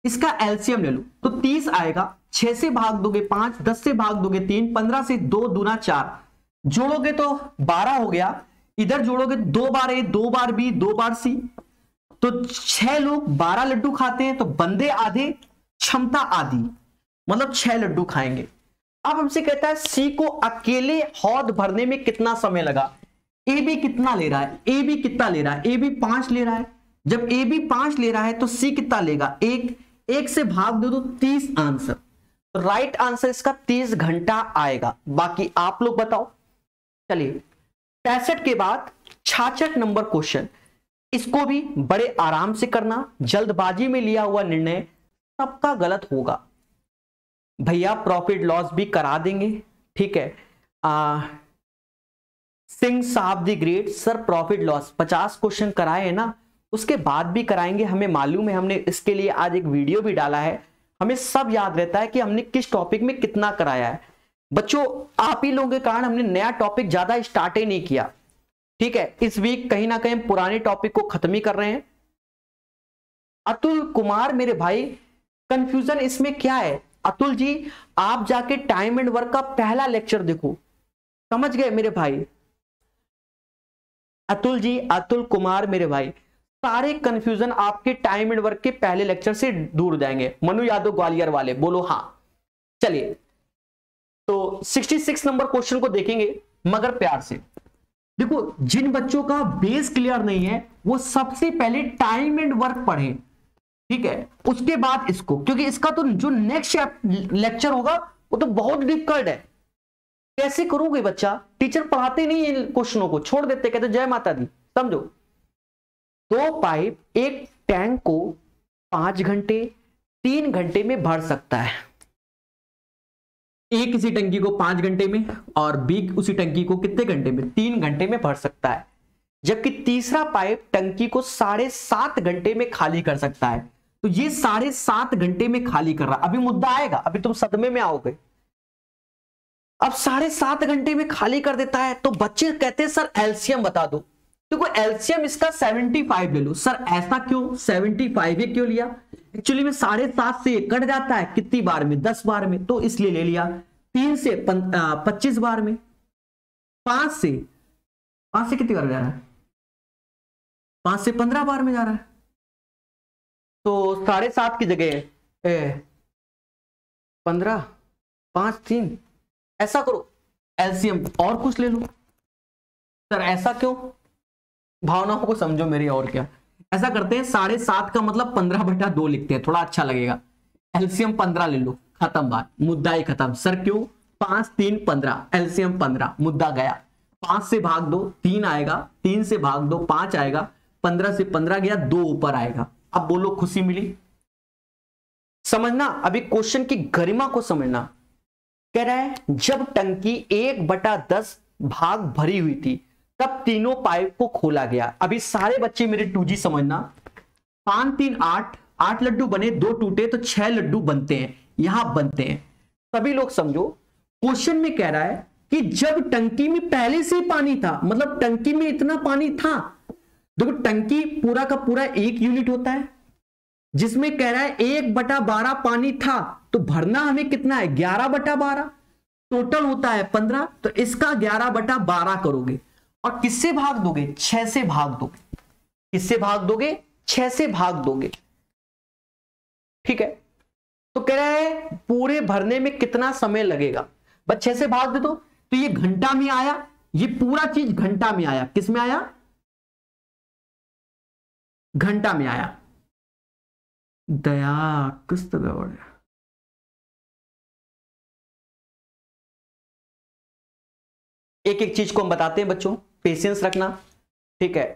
इसका एलसीएम ले लो तो 30 आएगा। 6 से भाग दोगे 5, 10 से भाग दोगे 3, 15 से 2 दूना 4, जोड़ोगे तो 12 हो गया। इधर जोड़ोगे 2 बार A, 2 bar B, 2 bar C, तो 6 लोग 12 लड्डू खाते हैं, तो बंदे आधे क्षमता आधी, मतलब 6 लड्डू खाएंगे। अब हमसे कहता है C को अकेले हौद भरने में कितना समय लगा। AB कितना ले रहा है, AB कितना ले रहा है, AB 5 ले रहा है। जब AB 5 ले रहा है तो C कितना लेगा, 1 से भाग दो तो 30 आंसर। तो राइट आंसर इसका 30 घंटा आएगा। बाकी आप लोग बताओ। चलिए 65 के बाद 66 नंबर क्वेश्चन, इसको भी बड़े आराम से करना, जल्दबाजी में लिया हुआ निर्णय सबका गलत होगा। भैया प्रॉफिट लॉस भी करा देंगे, ठीक है। सिंह साहब the great sir, profit loss 50 question कराए हैं ना, उसके बाद भी कराएंगे, हमें मालूम है। हमने इसके लिए आज एक वीडियो भी डाला है, हमें सब याद रहता है कि हमने किस टॉपिक में कितना कराया है। बच्चों आप ही लोगों के कारण हमने नया टॉपिक ज्यादा स्टार्ट ही नहीं किया, ठीक है। इस वीक कहीं ना कहीं पुराने टॉपिक को खत्म ही कर रहे हैं। अतुल कुमार मेरे भाई, कंफ्यूजन इसमें क्या है। अतुल जी आप जाके टाइम एंड वर्क का पहला लेक्चर देखो, समझ गए मेरे भाई। अतुल जी, अतुल कुमार मेरे भाई, सारे कंफ्यूजन आपके टाइम एंड वर्क के पहले लेक्चर से दूर जाएंगे। मनु यादव ग्वालियर वाले बोलो हाँ। चलिए तो 66 नंबर क्वेश्चन को देखेंगे मगर प्यार से। देखो जिन बच्चों का बेस क्लियर नहीं है वो सबसे पहले टाइम एंड वर्क पढ़ें, ठीक है, उसके बाद इसको, क्योंकि इसका तो जो नेक्स्ट लेक्चर होगा वो तो बहुत डिफिकल्ट है। कैसे करोगे बच्चा, टीचर पढ़ाते नहीं इन क्वेश्चनों को, छोड़ देते, कहते जय माता दी। समझो 2 पाइप एक टैंक को 5 घंटे 3 घंटे में भर सकता है। ए किसी टंकी को 5 घंटे में और बी उसी टंकी को कितने घंटे में, 3 घंटे में भर सकता है। जबकि तीसरा पाइप टंकी को 7.5 घंटे में खाली कर सकता है। तो ये 7.5 घंटे में खाली कर रहा है। अभी मुद्दा आएगा, अभी तुम सदमे में आओगे। अब 7.5 घंटे में खाली कर देता है तो बच्चे कहते हैं सर एलसीएम बता दो। देखो तो एलसीएम इसका 75 ले लो। सर ऐसा क्यों 75 क्यों लिया? एक्चुअली में 7.5 से कट जाता है कितनी बार में, 10 बार में, तो इसलिए ले लिया। 3 से 25 बार में, 5 से कितनी बार में जा रहा है, 5 से 15 बार में जा रहा है। तो 7.5 की जगह 15, 5, 3। ऐसा करो एलसीएम और कुछ ले लो। सर ऐसा क्यों, भावनाओं को समझो मेरी। और क्या ऐसा करते हैं, 7.5 का मतलब 15/2 लिखते हैं, थोड़ा अच्छा लगेगा। एलसीएम 15 ले लो, खत्म बात, मुद्दा ही खत्म। सर क्यों 5, 3, 15, एलसीएम 15, मुद्दा गया। 5 से भाग दो 3 आएगा, 3 से भाग दो 5 आएगा, 15 से 15 गया, 2 ऊपर आएगा। अब बोलो खुशी मिली? समझना अभी क्वेश्चन की गरिमा को समझना। कह रहा है जब टंकी 1/10 भाग भरी हुई थी तब तीनों पाइप को खोला गया। अभी सारे बच्चे मेरे 2G समझना। 5, 3, 8 लड्डू बने, 2 टूटे तो 6 लड्डू बनते हैं। यहां बनते हैं, सभी लोग समझो। क्वेश्चन में कह रहा है कि जब टंकी में पहले से पानी था, मतलब टंकी में इतना पानी था। देखो टंकी पूरा का पूरा एक यूनिट होता है, जिसमें कह रहा है 1/12 पानी था, तो भरना हमें कितना है, 11/12। टोटल होता है 15, तो इसका 11/12 करोगे और किससे भाग दोगे, 6 से भाग दोगे। किससे भाग दोगे, 6 से भाग दोगे। ठीक है, तो कह रहा है पूरे भरने में कितना समय लगेगा, बस 6 से भाग दे दो। तो ये घंटा में आया, ये पूरा चीज घंटा में आया। किस में आया, घंटा में आया। दया किस तरह गड़बड़ है, एक एक चीज को हम बताते हैं बच्चों, पेशेंस रखना। ठीक है,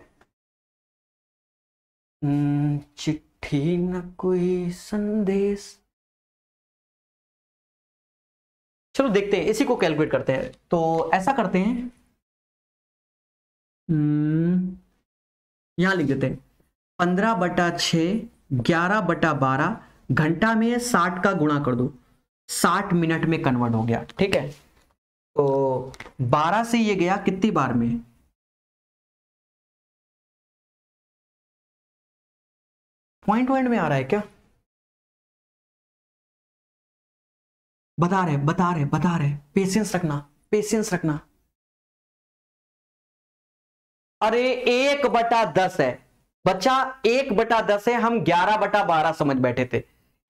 चिट्ठी न कोई संदेश, चलो देखते हैं, इसी को कैलकुलेट करते हैं। तो ऐसा करते हैं, यहां लिख देते हैं 15/6, 11/12, घंटा में 60 का गुणा कर दो, 60 मिनट में कन्वर्ट हो गया। ठीक है, तो 12 से ये गया कितनी बार में, 0.1 में आ रहा है क्या, बता रहे। पेशेंस रखना, पेशेंस रखना। अरे 1/10 है बच्चा, 1/10 है, हम 11/12 समझ बैठे थे,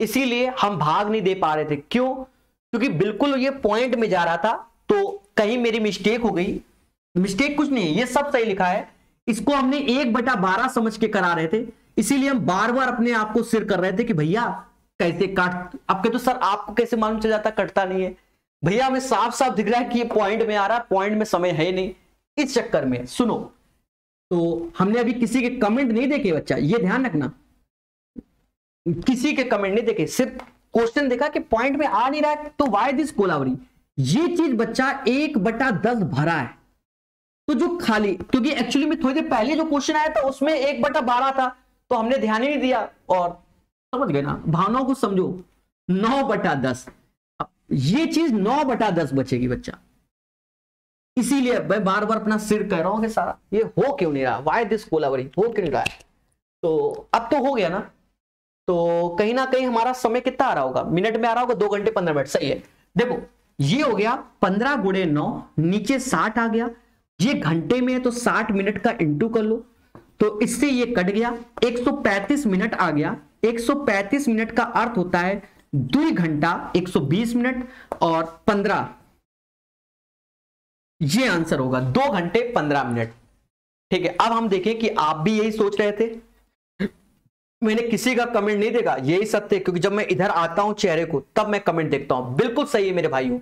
इसीलिए हम भाग नहीं दे पा रहे थे। क्यों, क्योंकि बिल्कुल ये पॉइंट में जा रहा था, तो कहीं मेरी मिस्टेक हो गई। मिस्टेक कुछ नहीं है, ये सब सही लिखा है। इसको हमने 1/12 समझ के करा रहे थे, इसीलिए हम बार बार अपने आप को सिर कर रहे थे कि भैया कैसे काट। अब कहते तो सर आपको कैसे मालूम चल जाता कटता नहीं है? भैया हमें साफ साफ दिख रहा है कि ये पॉइंट में आ रहा है, पॉइंट में समय है नहीं। इस चक्कर में सुनो, तो हमने अभी किसी के कमेंट नहीं देखे बच्चा, ये ध्यान रखना, किसी के कमेंट नहीं देखे, सिर्फ क्वेश्चन देखा कि पॉइंट में आ नहीं रहा है तो वाई दिस कोलावरी। ये चीज बच्चा 1/10 भरा है, तो जो खाली, क्योंकि एक्चुअली में थोड़ी देर पहले जो क्वेश्चन आया था उसमें 1/12 था, तो हमने ध्यान ही नहीं दिया। और समझ गए ना, भावनाओं को समझो। 9/10, ये चीज 9/10 बचेगी बच्चा, इसीलिए मैं बार बार अपना सिर कह रहा हूं कि सारा ये हो क्यों नहीं रहा, वाई दिस कोलावरी, हो क्यों नहीं रहा है। तो अब तो हो गया ना, तो कहीं ना कहीं हमारा समय कितना आ रहा होगा, मिनट में आ रहा होगा, 2 घंटे 15 मिनट। सही है, देखो ये हो गया 15×9, नीचे 60 आ गया, ये घंटे में है तो 60 मिनट का इंटू कर लो, तो इससे ये कट गया, 135 मिनट आ गया। 135 मिनट का अर्थ होता है 2 घंटा 120 मिनट और 15, ये आंसर होगा 2 घंटे 15 मिनट। ठीक है, अब हम देखें कि आप भी यही सोच रहे थे। मैंने किसी का कमेंट नहीं देखा, यही सत्य, क्योंकि जब मैं इधर आता हूं चेहरे को तब मैं कमेंट देखता हूं। बिल्कुल सही है मेरे भाइयों।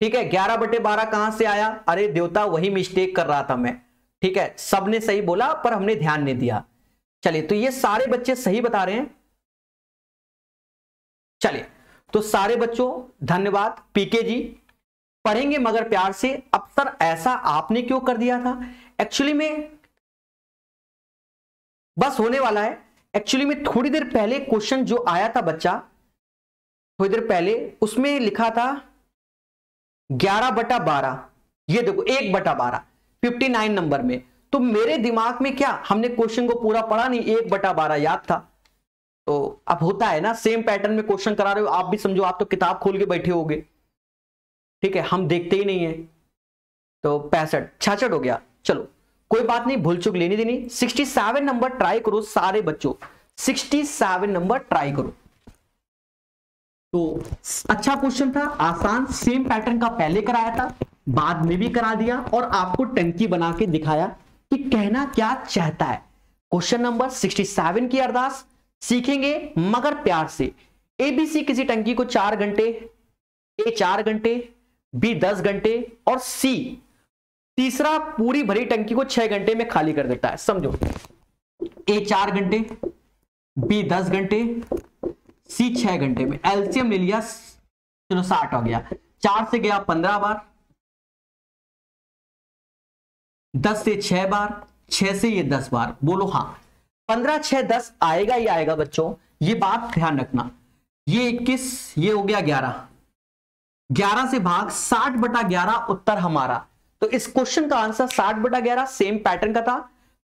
ठीक है, 11/12 कहां से आया, अरे देवता वही मिस्टेक कर रहा था मैं। ठीक है, सबने सही बोला पर हमने ध्यान नहीं दिया। चलिए, तो ये सारे बच्चे सही बता रहे हैं। चलिए तो सारे बच्चों धन्यवाद पीके जी, पढ़ेंगे मगर प्यार से। अब सर ऐसा आपने क्यों कर दिया था? एक्चुअली में बस होने वाला है, एक्चुअली में थोड़ी देर पहले क्वेश्चन जो आया था बच्चा, थोड़ी देर पहले उसमें लिखा था 11/12, ये देखो 1/12 59 नंबर में। तो मेरे दिमाग में क्या, हमने क्वेश्चन को पूरा पढ़ा नहीं, 1/12 याद था। तो अब होता है ना, सेम पैटर्न में क्वेश्चन करा रहे हो आप भी, समझो आप तो किताब खोल के बैठे होगे, ठीक है, हम देखते ही नहीं है। तो 65-66 हो गया, चलो कोई बात नहीं, भूल चूक लेनी देनी। 67 नंबर ट्राई करो सारे बच्चों, 67 नंबर ट्राई करो। तो अच्छा क्वेश्चन था, आसान, सेम पैटर्न का पहले कराया था, बाद में भी करा दिया और आपको टंकी बना के दिखाया कि कहना क्या चाहता है। क्वेश्चन नंबर 67 की अरदास, सीखेंगे मगर प्यार से। एबीसी किसी टंकी को 4 घंटे, ए 4 घंटे, बी 10 घंटे और सी तीसरा पूरी भरी टंकी को 6 घंटे में खाली कर देता है। समझो ए 4 घंटे, बी 10 घंटे, सी 6 घंटे में। एलसीएम ले लिया, चलो 60 हो गया, 4 से गया 15 बार, 10 से 6 बार, 6 से ये 10 बार। बोलो हाँ, 15 6 10 आएगा ही आएगा बच्चों, ये बात ध्यान रखना। ये 21, ये हो गया 11, 11 से भाग 60/11 उत्तर हमारा। तो इस क्वेश्चन का आंसर 60/11 सेम पैटर्न का था।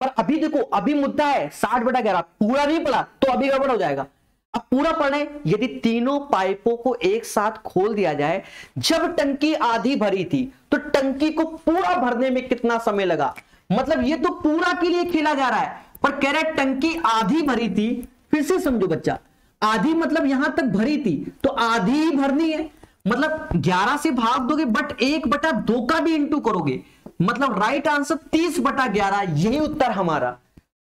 पर अभी देखो, अभी मुद्दा है 60/11, पूरा नहीं पड़ा तो अभी गड़बड़ हो जाएगा। अब पूरा पढ़े, यदि तीनों पाइपों को एक साथ खोल दिया जाए, जब टंकी आधी भरी थी तो टंकी को पूरा भरने में कितना समय लगा। मतलब ये तो पूरा के लिए खेला जा रहा है, पर कह रहा है टंकी आधी भरी थी। फिर से समझो बच्चा, आधी मतलब यहां तक भरी थी तो आधी ही भरनी है। मतलब 11 से भाग दोगे बट 1/2 का भी इंटू करोगे, मतलब राइट आंसर 30/11, यही उत्तर हमारा।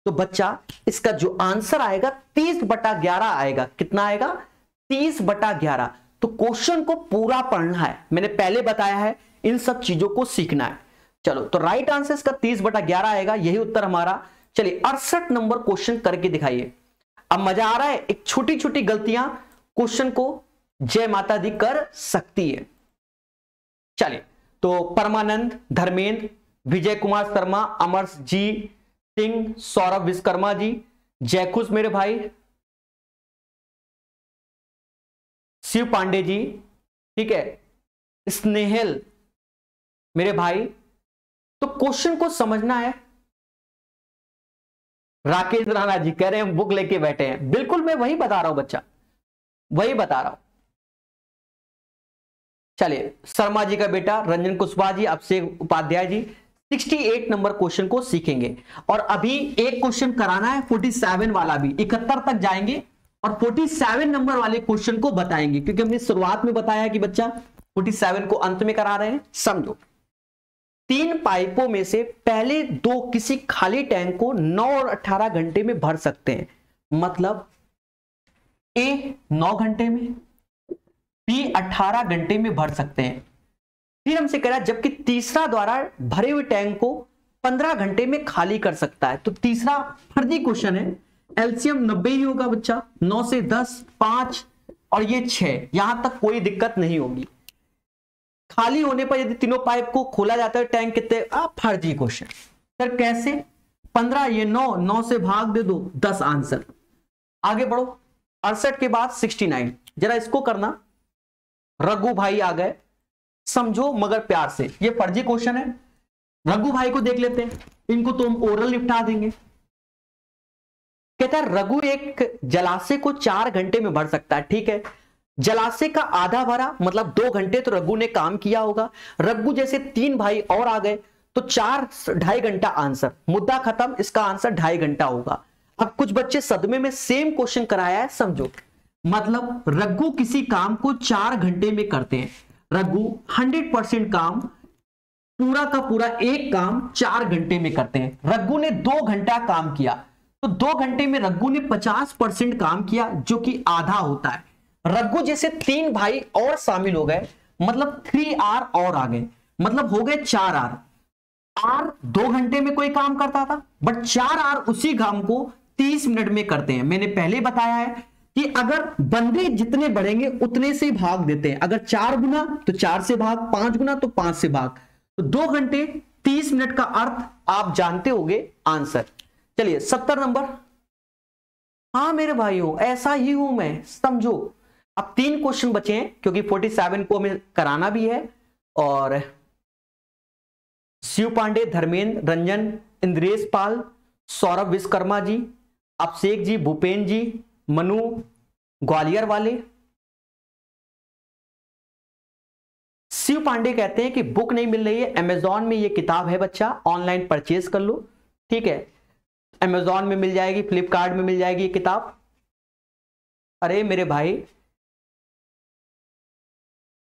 तो बच्चा इसका जो आंसर आएगा 30/11 आएगा। कितना आएगा? 30/11। तो क्वेश्चन को पूरा पढ़ना है, मैंने पहले बताया है, इन सब चीजों को सीखना है। चलो तो राइट आंसर इसका 30/11 आएगा, यही उत्तर हमारा। चलिए 68 नंबर क्वेश्चन करके दिखाइए। अब मजा आ रहा है, एक छोटी छोटी गलतियां क्वेश्चन को जय माता दी कर सकती है। चलिए तो परमानंद, धर्मेंद्र, विजय कुमार शर्मा, अमर जी सिंह, सौरभ विश्वकर्मा जी, जयखुश मेरे भाई, शिव पांडे जी, ठीक है, स्नेहल मेरे भाई। तो क्वेश्चन को समझना है। राकेश राणा जी कह रहे हैं बुक लेके बैठे हैं, बिल्कुल मैं वही बता रहा हूं बच्चा, वही बता रहा हूं। चलिए शर्मा जी का बेटा, रंजन कुशवाहा जी, अभिषेक उपाध्याय जी 68 नंबर क्वेश्चन को सीखेंगे। और अभी एक क्वेश्चन कराना है 47 वाला भी, 71 तक जाएंगे और 47 नंबर वाले क्वेश्चन को बताएंगे, क्योंकि हमने शुरुआत में बताया कि बच्चा 47 को अंत में करा रहे हैं। समझो, 3 पाइपों में से पहले 2 किसी खाली टैंक को 9 और 18 घंटे में भर सकते हैं। मतलब ए 9 घंटे में, बी 18 घंटे में भर सकते हैं। फिर हमसे कह रहा है जबकि तीसरा द्वारा भरे हुए टैंक को 15 घंटे में खाली कर सकता है। तो तीसरा फर्जी क्वेश्चन है, एलसीएम 90 ही होगा बच्चा, 9 से 10, 5 और ये 6, यहां तक कोई दिक्कत नहीं होगी। खाली होने पर यदि तीनों पाइप को खोला जाता है टैंक कितने, फर्जी क्वेश्चन सर कैसे, 15 ये 9 9 से भाग दे दो 10 आंसर। आगे बढ़ो, 68 के बाद 69, जरा इसको करना। रघु भाई आ गए, समझो मगर प्यार से, ये फर्जी क्वेश्चन है। रघु भाई को देख लेते हैं, इनको तो हम ओरल निपटा देंगे। कहता है रघु एक जलाशय को 4 घंटे में भर सकता है। ठीक है, जलाशय का आधा भरा मतलब 2 घंटे तो रघु ने काम किया होगा। रघु जैसे 3 भाई और आ गए तो 4 ढाई घंटा आंसर, मुद्दा खत्म। इसका आंसर 2.5 घंटा होगा। अब कुछ बच्चे सदमे में सेम क्वेश्चन कराया है, समझो। मतलब रघु किसी काम को 4 घंटे में करते हैं। रघु 100% काम, पूरा का पूरा एक काम 4 घंटे में करते हैं। रघु ने 2 घंटा काम किया तो 2 घंटे में रघु ने 50% काम किया, जो कि आधा होता है। रघु जैसे 3 भाई और शामिल हो गए, मतलब 3 आर और आ गए, मतलब हो गए 4 आर। आर 2 घंटे में कोई काम करता था, बट 4 आर उसी काम को 30 मिनट में करते हैं। मैंने पहले बताया है कि अगर बंदे जितने बढ़ेंगे उतने से भाग देते हैं, अगर 4 गुना तो 4 से भाग, 5 गुना तो 5 से भाग, तो 2 घंटे 30 मिनट का अर्थ आप जानते होंगे आंसर। चलिए 70 नंबर। हाँ मेरे भाइयों ऐसा ही हूं मैं, समझो। अब 3 क्वेश्चन बचे हैं क्योंकि 47 को हमें कराना भी है, और शिव पांडे, धर्मेंद्र, रंजन, इंद्रेश पाल, सौरभ विश्वकर्मा जी, अभिषेक जी, भूपेन जी, मनु ग्वालियर वाले। शिव पांडे कहते हैं कि बुक नहीं मिल रही है, अमेजॉन में ये किताब है बच्चा, ऑनलाइन परचेज कर लो, ठीक है, अमेजॉन में मिल जाएगी, फ्लिपकार्ट में मिल जाएगी ये किताब। अरे मेरे भाई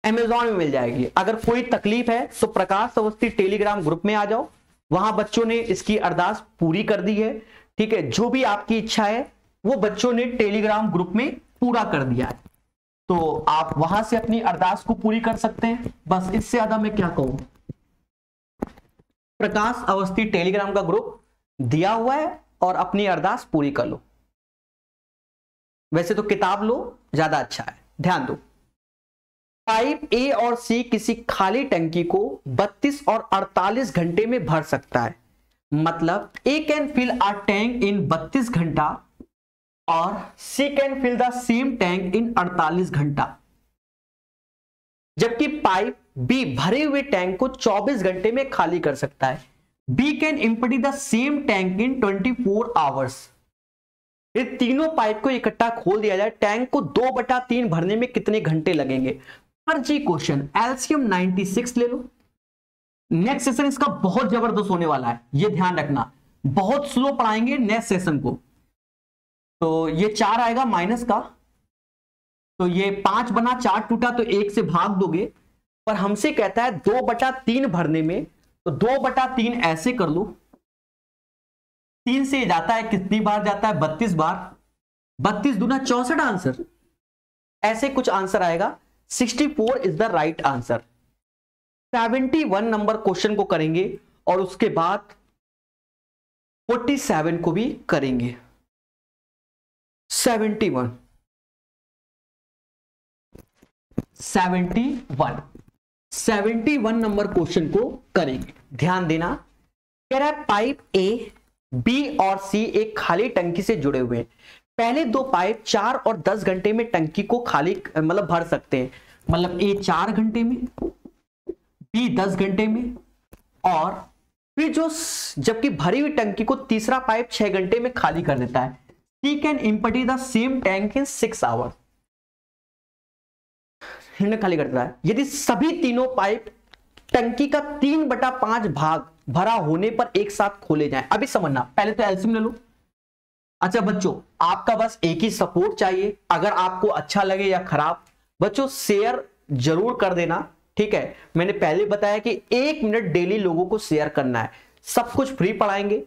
अमेजॉन में मिल जाएगी, अगर कोई तकलीफ है तो प्रकाश अवस्थी टेलीग्राम ग्रुप में आ जाओ, वहां बच्चों ने इसकी अरदास पूरी कर दी है, ठीक है, जो भी आपकी इच्छा है वो बच्चों ने टेलीग्राम ग्रुप में पूरा कर दिया है, तो आप वहां से अपनी अरदास को पूरी कर सकते हैं, बस इससे ज्यादा मैं क्या कहूं। प्रकाश अवस्थी टेलीग्राम का ग्रुप दिया हुआ है और अपनी अरदास पूरी कर लो, वैसे तो किताब लो ज्यादा अच्छा है, ध्यान दो। टाइप ए और सी किसी खाली टंकी को 32 और 48 घंटे में भर सकता है, मतलब A can fill a tank in 32 घंटा और C can fill the same tank in 48 घंटा, जबकि पाइप बी भरे हुए टैंक को 24 घंटे में खाली कर सकता है। B can empty the same tank in 24 hours. ये तीनों पाइप को इकट्ठा खोल दिया जाए, टैंक को 2/3 भरने में कितने घंटे लगेंगे। फर्जी क्वेश्चन, एलसीएम 96 ले लो। नेक्स्ट सेशन इसका बहुत जबरदस्त होने वाला है, ये ध्यान रखना, बहुत स्लो पढ़ाएंगे नेक्स्ट सेशन को। तो ये 4 आएगा माइनस का, तो ये 5 बना, 4 टूटा तो 1 से भाग दोगे, पर हमसे कहता है 2/3 भरने में, तो 2/3 ऐसे कर लो, 3 से जाता है कितनी बार जाता है 32 बार, 32 दूना 64 आंसर, ऐसे कुछ आंसर आएगा। 64 is the right answer. 71 number question को करेंगे और उसके बाद 47 को भी करेंगे। 71 नंबर क्वेश्चन को करेंगे, ध्यान देना। कह रहा है पाइप ए, बी और सी एक खाली टंकी से जुड़े हुए हैं, पहले 2 पाइप 4 और 10 घंटे में टंकी को खाली मतलब भर सकते हैं, मतलब ए 4 घंटे में, बी 10 घंटे में, और फिर जो जबकि भरी हुई टंकी को तीसरा पाइप 6 घंटे में खाली कर देता है। C can empty the same tank in 6 hour, खाली करता है। यदि सभी तीनों पाइप टंकी का 3/5 भाग भरा होने पर एक साथ खोले जाएं, अभी समझना, पहले तो एलसीएम ले लो। अच्छा बच्चों आपका बस एक ही सपोर्ट चाहिए, अगर आपको अच्छा लगे या खराब बच्चों शेयर जरूर कर देना, ठीक है, मैंने पहले बताया कि 1 मिनट डेली लोगों को शेयर करना है, सब कुछ फ्री पढ़ाएंगे,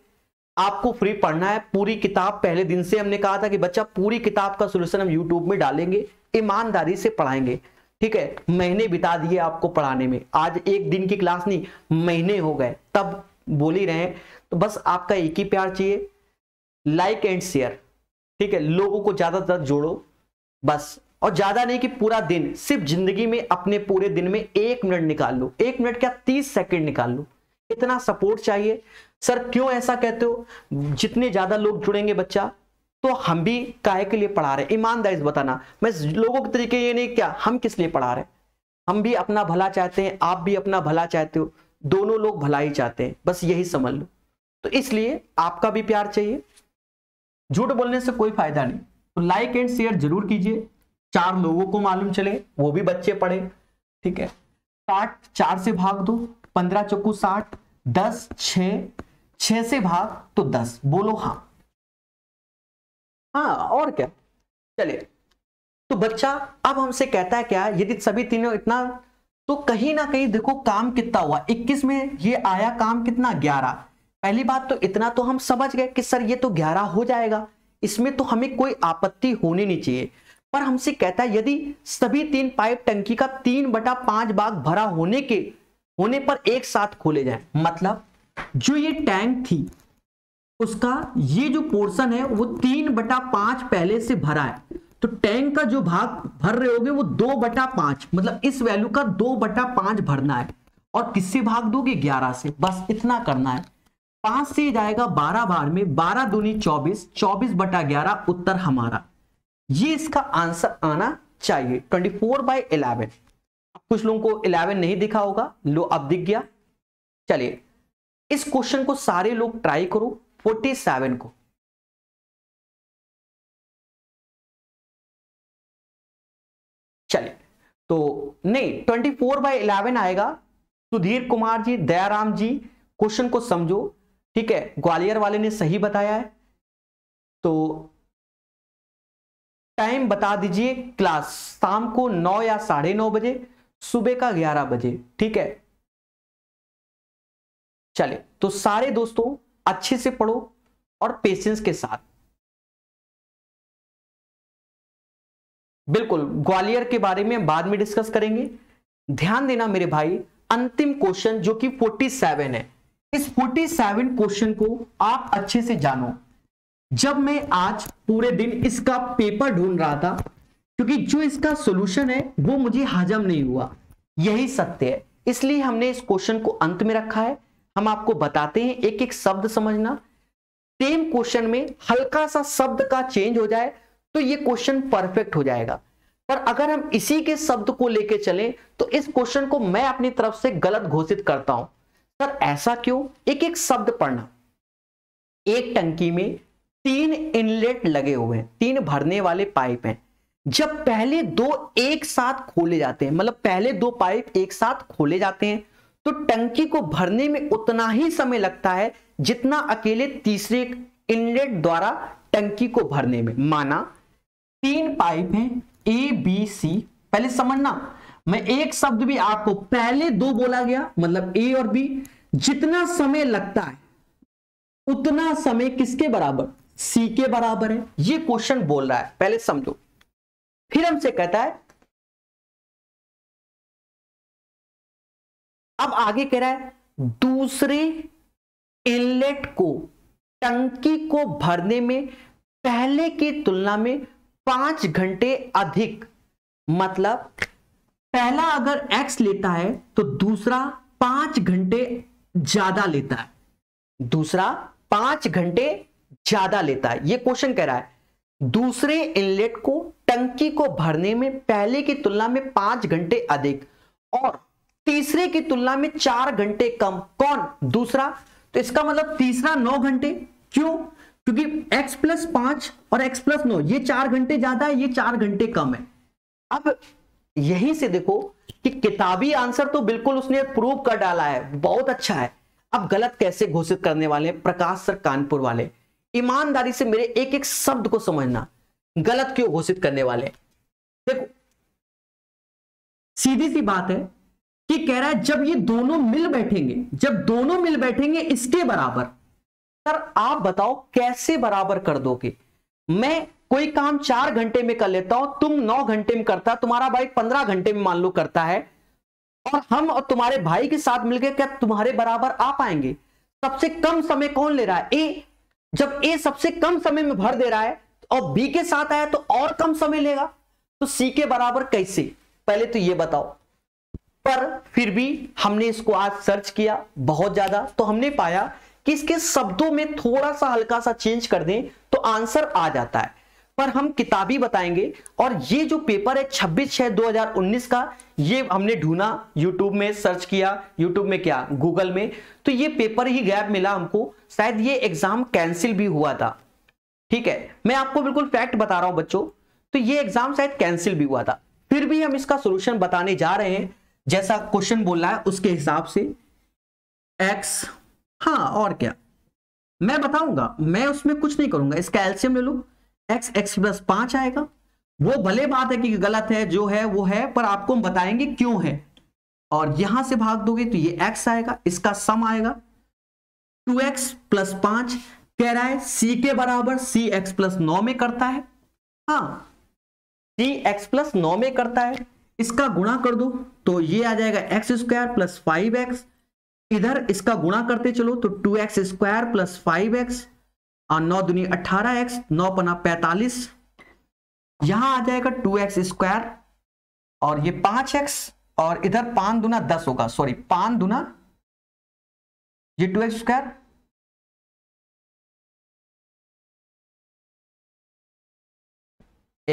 आपको फ्री पढ़ना है, पूरी किताब पहले दिन से हमने कहा था कि बच्चा पूरी किताब का सोल्यूशन हम यूट्यूब में डालेंगे, ईमानदारी से पढ़ाएंगे, ठीक है, महीने बिता दिए आपको पढ़ाने में, आज एक दिन की क्लास नहीं महीने हो गए, तब बोल ही रहे, तो बस आपका एक ही प्यार चाहिए, लाइक एंड शेयर, ठीक है, लोगों को ज्यादातर जोड़ो बस, और ज्यादा नहीं कि पूरा दिन, सिर्फ जिंदगी में अपने पूरे दिन में 1 मिनट निकाल लो, 1 मिनट क्या 30 सेकंड निकाल लो, इतना सपोर्ट चाहिए। सर क्यों ऐसा कहते हो, जितने ज्यादा लोग जुड़ेंगे बच्चा, तो हम भी काहे के लिए पढ़ा रहे, ईमानदारी से बताना, मैं लोगों के तरीके ये नहीं क्या हम किस लिए पढ़ा रहे, हम भी अपना भला चाहते हैं, आप भी अपना भला चाहते हो, दोनों लोग भला ही चाहते हैं, बस यही समझ लो, तो इसलिए आपका भी प्यार चाहिए, झूठ बोलने से कोई फायदा नहीं, तो लाइक एंड शेयर जरूर कीजिए, 4 लोगों को मालूम चले, वो भी बच्चे पढ़े, ठीक है। 60 4 से भाग दो, 15 चौकू 60, 10 6 से भाग तो 10, बोलो हाँ हाँ और क्या। चलिए तो बच्चा अब हमसे कहता है क्या, यदि सभी तीनों इतना, तो कहीं ना कहीं देखो काम कितना हुआ, 21 में ये आया काम कितना 11, पहली बात तो इतना तो हम समझ गए कि सर ये तो 11 हो जाएगा, इसमें तो हमें कोई आपत्ति होनी नहीं चाहिए, पर हमसे कहता है यदि सभी 3 पाइप टंकी का 3/5 भाग भरा होने पर एक साथ खोले जाए, मतलब जो ये टैंक थी उसका ये जो पोर्शन है वो 3/5 पहले से भरा है, तो टैंक का जो भाग भर रहे होगे वो 2/5, मतलब इस वैल्यू का 2/5 भरना है। और किससे भाग दोगे? 11 से। बस इतना करना है। 5 से जाएगा 12 बार में, 12 दूनी 24, 24/11 उत्तर हमारा। ये इसका आंसर आना चाहिए 24/11। कुछ लोगों को 11 नहीं दिखा होगा, लो अब दिख गया। चलिए इस क्वेश्चन को सारे लोग ट्राई करो 47 को। चलिए तो नहीं 24/11 आएगा। सुधीर कुमार जी, दयाराम जी, क्वेश्चन को समझो, ठीक है। ग्वालियर वाले ने सही बताया है, तो टाइम बता दीजिए। क्लास शाम को 9 या 9:30 बजे, सुबह का 11 बजे, ठीक है। चले तो सारे दोस्तों अच्छे से पढ़ो और पेशेंस के साथ। बिल्कुल ग्वालियर के बारे में बाद में डिस्कस करेंगे। ध्यान देना मेरे भाई, अंतिम क्वेश्चन जो कि 47 है, इस 47 क्वेश्चन को आप अच्छे से जानो। जब मैं आज पूरे दिन इसका पेपर ढूंढ रहा था, क्योंकि जो इसका सॉल्यूशन है वो मुझे हजम नहीं हुआ, यही सत्य है। इसलिए हमने इस क्वेश्चन को अंत में रखा है। हम आपको बताते हैं, एक एक शब्द समझना। सेम क्वेश्चन में हल्का सा शब्द का चेंज हो जाए तो ये क्वेश्चन परफेक्ट हो जाएगा, पर अगर हम इसी के शब्द को लेके चलें तो इस क्वेश्चन को मैं अपनी तरफ से गलत घोषित करता हूं। सर ऐसा क्यों? एक एक शब्द पढ़ना। एक टंकी में 3 इनलेट लगे हुए हैं, 3 भरने वाले पाइप हैं। जब पहले 2 एक साथ खोले जाते हैं, मतलब पहले 2 पाइप एक साथ खोले जाते हैं, तो टंकी को भरने में उतना ही समय लगता है जितना अकेले तीसरे इनलेट द्वारा टंकी को भरने में। माना 3 पाइप हैं A, B, C। पहले समझना, मैं एक शब्द भी आपको, पहले 2 बोला गया मतलब A और B, जितना समय लगता है उतना समय किसके बराबर? C के बराबर है। ये क्वेश्चन बोल रहा है, पहले समझो। फिर हमसे कहता है, अब आगे कह रहा है दूसरे इनलेट को, टंकी को भरने में पहले की तुलना में 5 घंटे अधिक, मतलब पहला अगर x लेता है तो दूसरा 5 घंटे ज्यादा लेता है, दूसरा 5 घंटे ज्यादा लेता है। ये क्वेश्चन कह रहा है दूसरे इनलेट को, टंकी को भरने में पहले की तुलना में 5 घंटे अधिक और तीसरे की तुलना में 4 घंटे कम। कौन? दूसरा। तो इसका मतलब तीसरा 9 घंटे। क्यों? क्योंकि x + 5 और x + 9, ये 4 घंटे ज्यादा है, ये 4 घंटे कम है। अब यहीं से देखो कि किताबी आंसर तो बिल्कुल उसने प्रूव कर डाला है, बहुत अच्छा है। अब गलत कैसे घोषित करने वाले हैं प्रकाश सर कानपुर वाले? ईमानदारी से मेरे एक एक शब्द को समझना, गलत क्यों घोषित करने वाले। देखो सीधी सी बात है कि कह रहा है जब ये दोनों मिल बैठेंगे, जब दोनों मिल बैठेंगे इसके बराबर। सर आप बताओ कैसे बराबर कर दोगे? मैं कोई काम 4 घंटे में कर लेता हूं, तुम 9 घंटे में करता, तुम्हारा भाई 15 घंटे में मान लो करता है, और हम और तुम्हारे भाई के साथ मिलकर क्या तुम्हारे बराबर आ पाएंगे? सबसे कम समय कौन ले रहा है? ए। जब ए सबसे कम समय में भर दे रहा है और बी के साथ आया तो और कम समय लेगा, तो सी के बराबर कैसे? पहले तो ये बताओ। पर फिर भी हमने इसको आज सर्च किया बहुत ज्यादा, तो हमने पाया कि इसके शब्दों में थोड़ा सा हल्का सा चेंज कर दें तो आंसर आ जाता है, पर हम किताबी बताएंगे। और ये जो पेपर है 26/6/2019 का, ये हमने ढूंढा YouTube में, सर्च किया YouTube में, क्या Google में, तो ये पेपर ही गैप मिला हमको। शायद ये एग्जाम कैंसिल भी हुआ था, ठीक है, मैं आपको बिल्कुल फैक्ट बता रहा हूं बच्चों। तो ये एग्जाम शायद कैंसिल भी हुआ था, फिर भी हम इसका सोल्यूशन बताने जा रहे हैं जैसा क्वेश्चन बोल रहा है उसके हिसाब से। x, हाँ और क्या, मैं बताऊंगा, मैं उसमें कुछ नहीं करूंगा। इसका एल्सियम ले लो, x + 5 आएगा। वो भले बात है कि गलत है, जो है वो है, पर आपको हम बताएंगे क्यों है। और यहां से भाग दोगे तो ये x आएगा, इसका सम आएगा 2x + 5। कह रहा है c के बराबर, c x + 9 में करता है। हाँ c x + 9 में करता है, इसका गुणा कर दो तो ये आ जाएगा x2 + 5x। इधर इसका गुणा करते चलो तो 2x2 + 5x और 9 दूनी 18x, 9 पना 45, यहां आ जाएगा 2x² और ये 5x और इधर 5 दूना 10 होगा, सॉरी 5 दूना ये 2x²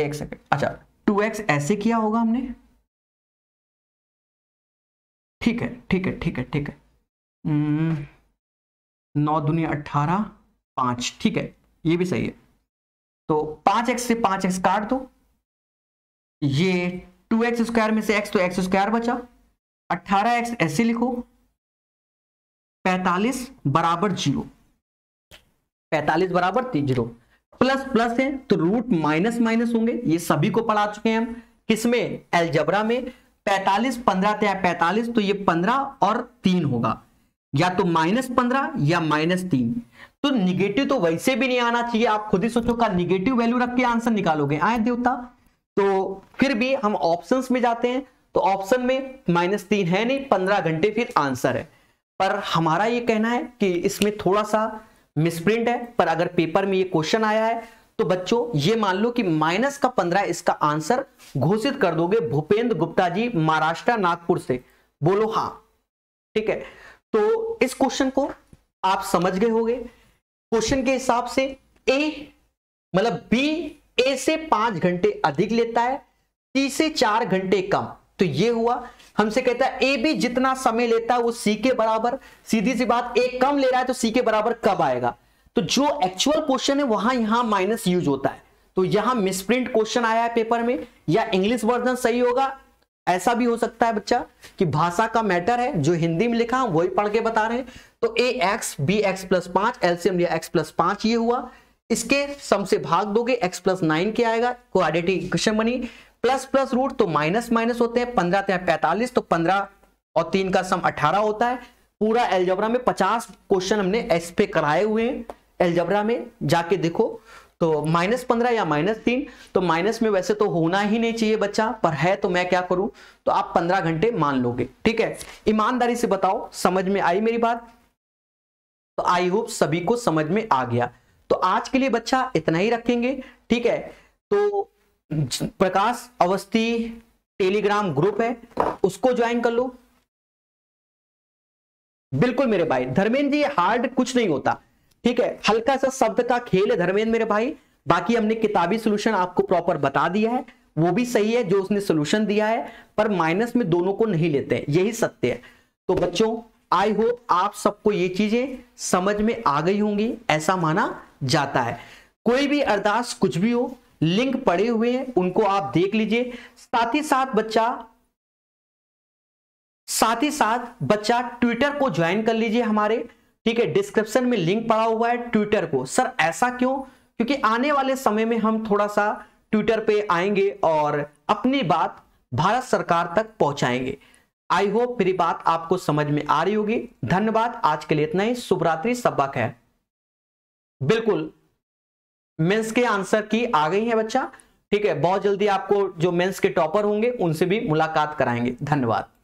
एक सेकेंड, अच्छा 2x ऐसे किया होगा हमने, ठीक है ठीक है ठीक है ठीक है, 9 दूनी 18 5, ठीक है ये भी सही है। तो 5x से 5x काट दो, ये 2x² में से x तो x² बचा, 18x ऐसे लिखो, 45 बराबर 0, 45 बराबर 0, प्लस प्लस है तो रूट माइनस माइनस होंगे, ये सभी को पढ़ा चुके हैं हम, किसमें अलजबरा में। 45 15 45 तो ये 15 और 3 होगा, या तो -15 या -3, तो निगेटिव तो वैसे भी नहीं आना चाहिए। आप खुद ही सोचो का निगेटिव वैल्यू रख के आंसर निकालोगे, आए देवता। तो फिर भी हम ऑप्शंस में जाते हैं तो ऑप्शन में -3 है नहीं, 15 घंटे फिर आंसर है। पर हमारा ये कहना है कि इसमें थोड़ा सा मिसप्रिंट है, पर अगर पेपर में ये क्वेश्चन आया है तो बच्चों ये मान लो कि -15 इसका आंसर घोषित कर दोगे। भूपेंद्र गुप्ता जी महाराष्ट्र नागपुर से, बोलो हाँ, ठीक है। तो इस क्वेश्चन को आप समझ गए होंगे। क्वेश्चन के हिसाब से ए मतलब बी ए से 5 घंटे अधिक लेता है, सी से 4 घंटे कम, तो ये हुआ हमसे कहता है ए भी जितना समय लेता है वो सी के बराबर, सीधी सी बात ए कम ले रहा है तो सी के बराबर कब आएगा। तो जो एक्चुअल क्वेश्चन है वहां यहां माइनस यूज होता है, तो यहां मिसप्रिंट क्वेश्चन आया है पेपर में, या इंग्लिश वर्जन सही होगा। ऐसा भी हो सकता है बच्चा कि भाषा का मैटर है, जो हिंदी में लिखा वही पढ़ के बता रहे हैं। तो A x B x plus 5 LCM लिया x+5, ये हुआ। इसके सम से भाग दोगे x+9 के आएगा, क्वाड्रेटिक इक्वेशन बनी। प्लस प्लस रूट तो माइनस माइनस होते हैं, 15 × 45 तो 15 और 3 का सम 18 होता है। पूरा एलजेब्रा में 50 क्वेश्चन हमने एस पे कराए हुए हैं, एलजेब्रा में जाके देखो। तो -15 या -3, तो माइनस में वैसे तो होना ही नहीं चाहिए बच्चा, पर है तो मैं क्या करूं, तो आप 15 घंटे मान लोगे। ठीक है, ईमानदारी से बताओ समझ में आई मेरी बात? तो आई होप सभी को समझ में आ गया। तो आज के लिए बच्चा इतना ही रखेंगे, ठीक है। तो प्रकाश अवस्थी टेलीग्राम ग्रुप है, उसको ज्वाइन कर लो। बिल्कुल मेरे भाई धर्मेंद्र जी, हार्ड कुछ नहीं होता, ठीक है, हल्का सा शब्द का खेल है धर्मेंद्र मेरे भाई। बाकी हमने किताबी सोल्यूशन आपको प्रॉपर बता दिया है, वो भी सही है जो उसने सोल्यूशन दिया है, पर माइनस में दोनों को नहीं लेते हैं, यही सत्य है। तो बच्चों आई होप आप सबको ये चीजें समझ में आ गई होंगी, ऐसा माना जाता है। कोई भी अरदास कुछ भी हो, लिंक पड़े हुए हैं, उनको आप देख लीजिए। साथ ही साथ बच्चा ट्विटर को ज्वाइन कर लीजिए हमारे, ठीक है, डिस्क्रिप्शन में लिंक पड़ा हुआ है ट्विटर को। सर ऐसा क्यों? क्योंकि आने वाले समय में हम थोड़ा सा ट्विटर पे आएंगे और अपनी बात भारत सरकार तक पहुंचाएंगे। आई होप मेरी बात आपको समझ में आ रही होगी। धन्यवाद, आज के लिए इतना ही। शुभ रात्रि, सबक है। बिल्कुल मेंस के आंसर की आ गई है बच्चा, ठीक है, बहुत जल्दी आपको जो मेंस के टॉपर होंगे उनसे भी मुलाकात कराएंगे। धन्यवाद।